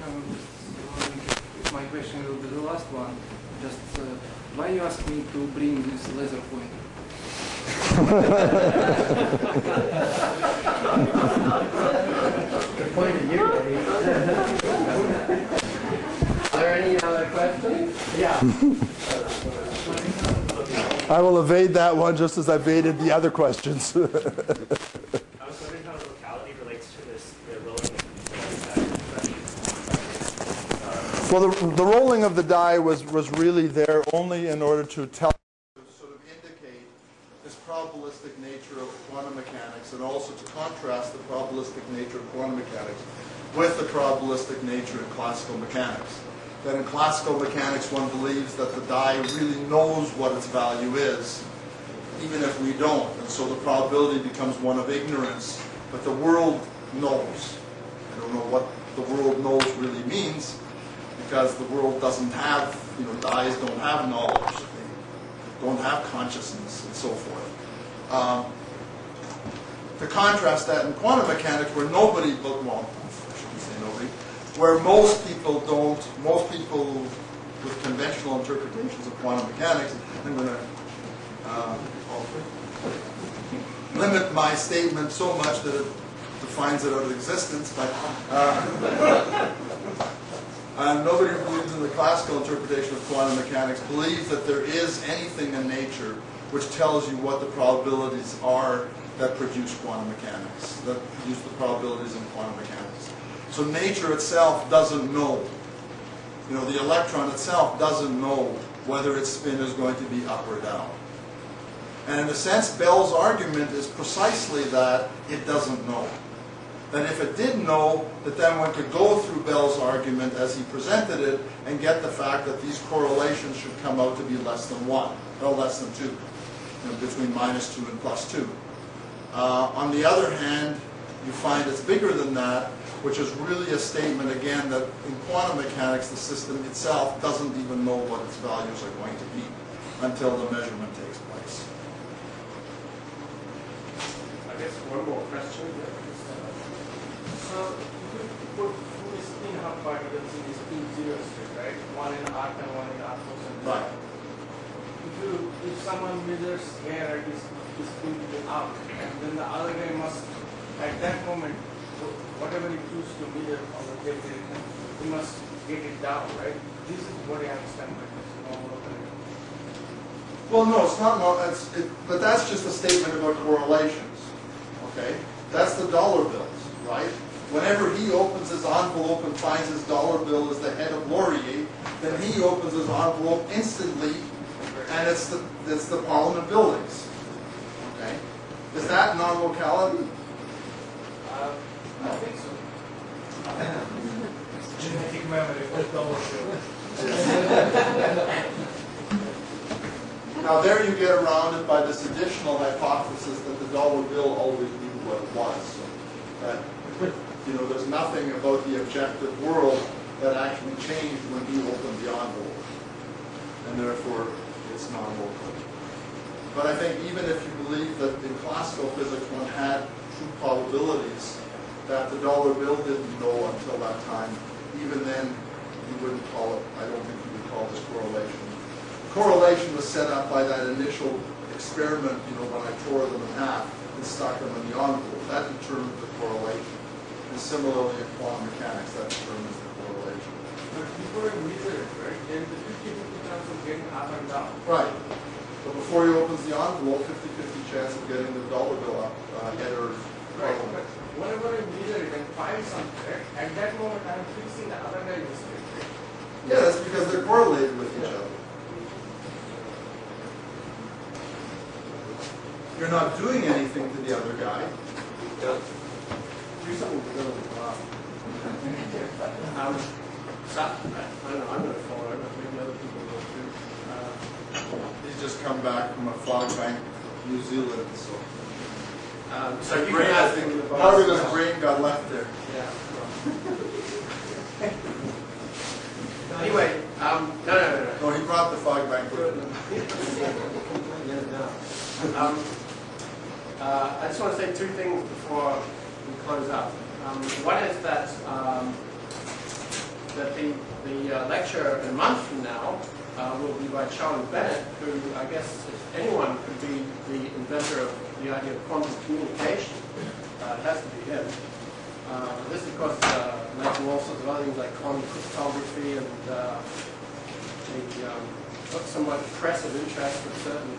Um, so my question will be the last one. Just uh, why you asked me to bring this laser pointer? Point of view. Are there any other questions? Yeah. I will evade that one just as I evaded the other questions. I was wondering how locality relates to this, the rolling of the die. Well, the, the rolling of the die was, was really there only in order to tell, probabilistic nature of quantum mechanics, and also to contrast the probabilistic nature of quantum mechanics with the probabilistic nature of classical mechanics. That in classical mechanics one believes that the die really knows what its value is, even if we don't, and so the probability becomes one of ignorance, but the world knows. I don't know what the world knows really means, because the world doesn't have, you know, dies don't have knowledge, they don't have consciousness, and so forth. Um, to contrast that in quantum mechanics, where nobody, but well, I shouldn't say nobody, where most people don't, most people with conventional interpretations of quantum mechanics, I'm going to uh, limit my statement so much that it defines it out of existence. But uh, uh, nobody who believes in the classical interpretation of quantum mechanics believes that there is anything in nature which tells you what the probabilities are that produce quantum mechanics, that produce the probabilities in quantum mechanics. So nature itself doesn't know. You know, the electron itself doesn't know whether its spin is going to be up or down. And in a sense, Bell's argument is precisely that it doesn't know. That if it did know, that then one could go through Bell's argument as he presented it and get the fact that these correlations should come out to be less than one, or less than two. You know, between minus two and plus two. Uh, on the other hand, you find it's bigger than that, which is really a statement, again, that in quantum mechanics, the system itself doesn't even know what its values are going to be until the measurement takes place. I guess one more question. So, you could put two spin half particles in this spin zero state, right? One in arc and one in arc motion. Right. You, if someone measures here, it is, it is going up, and then the other guy must, at that moment, whatever you choose to measure on the plate direction, you must get it down, right? This is what I understand by this normal operator. Well, no, it's not normal, it's, it, but that's just a statement about correlations, okay? That's the dollar bills, right? Whenever he opens his envelope and finds his dollar bill is the head of Laurier, then he opens his envelope instantly. And it's the, it's the Parliament buildings. Okay? Is that non-locality? Uh, I think so. Genetic memory for dollar. Now there you get around it by this additional hypothesis that the dollar bill always knew what it was. That, you know, there's nothing about the objective world that actually changed when he opened the envelope. And therefore, it's non-local. But I think even if you believe that in classical physics one had true probabilities that the dollar bill didn't know until that time, even then you wouldn't call it, I don't think you would call this correlation. Correlation was set up by that initial experiment, you know, when I tore them in half and stuck them in the envelope. That determined the correlation. And similarly in quantum mechanics, that determines the correlation. But before I measure it, right? And the fifty fifty chance of getting up and down. Right. But before he opens the envelope, fifty fifty chance of getting the dollar bill up, uh, head or right. Problem. But whenever I measure it and find something, right? At that moment I'm fixing the other guy's mistake. Yeah, that's because they're correlated with each other. You're not doing anything to the other guy. Yeah. Do something to go with the clock. um, I don't know, I'm going to follow it, but maybe other people will too. Uh, He's just come back from a fog bank in New Zealand, so. Um, so you brain, I think, part of his brain got left there. Yeah. Anyway, um, no, no, no, no. No, he brought the fog bank with him. um, uh, I just want to say two things before we close up. Um, one is that um, that the the uh, lecture a month from now uh, will be by Charlie Bennett, who I guess if anyone could be the inventor of the idea of quantum communication. Uh, it has to be him. Uh, this, of course, uh, led to all sorts of other things like quantum cryptography and uh, the um, not so much press of interest of certain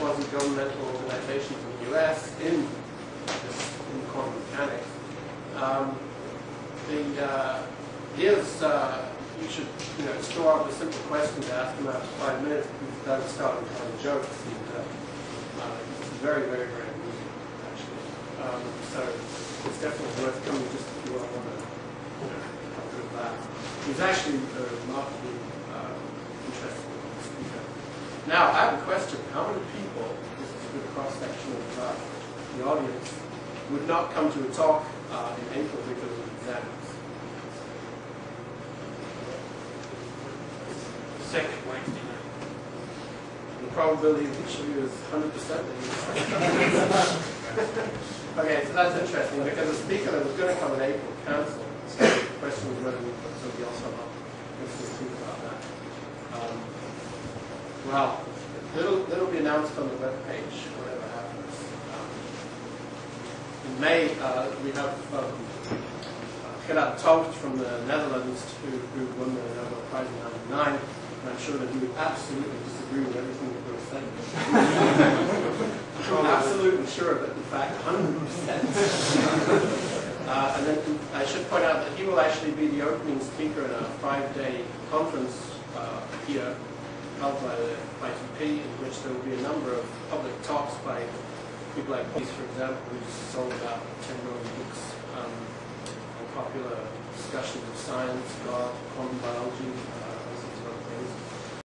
quasi-governmental organizations in the U S in, in quantum mechanics. Um, the uh, here's uh, you should you know store up a simple question to ask them after five minutes because that would start with kind of jokes. And, uh, Uh, it's very, very, very amusing, actually. Um, so it's definitely worth coming just if you want to you know, have a bit of that. He's actually a remarkably um, interesting speaker. Now, I have a question. How many people, this is a good cross-section of uh, the audience, would not come to a talk uh, in April because of exams? Second Wednesday night. The probability of each of you is one hundred percent. Okay, so that's interesting because the speaker that was going to come in April cancelled. So the question was whether we put somebody else on up. Let's just think about that. Um, well, it'll, it'll be announced on the webpage, whatever happens. Um, in May, uh, we have um, Gerard Toft from the Netherlands, who, who won the Nobel Prize in ninety-nine. I'm sure that he would absolutely disagree with everything that we're saying. I'm absolutely sure of it, in fact, one hundred percent. uh, and then I should point out that he will actually be the opening speaker in a five-day conference uh, here held by the I T P, in which there will be a number of public talks by people like Peace, for example, who's sold about ten million books um, on popular discussions of science, God, quantum biology,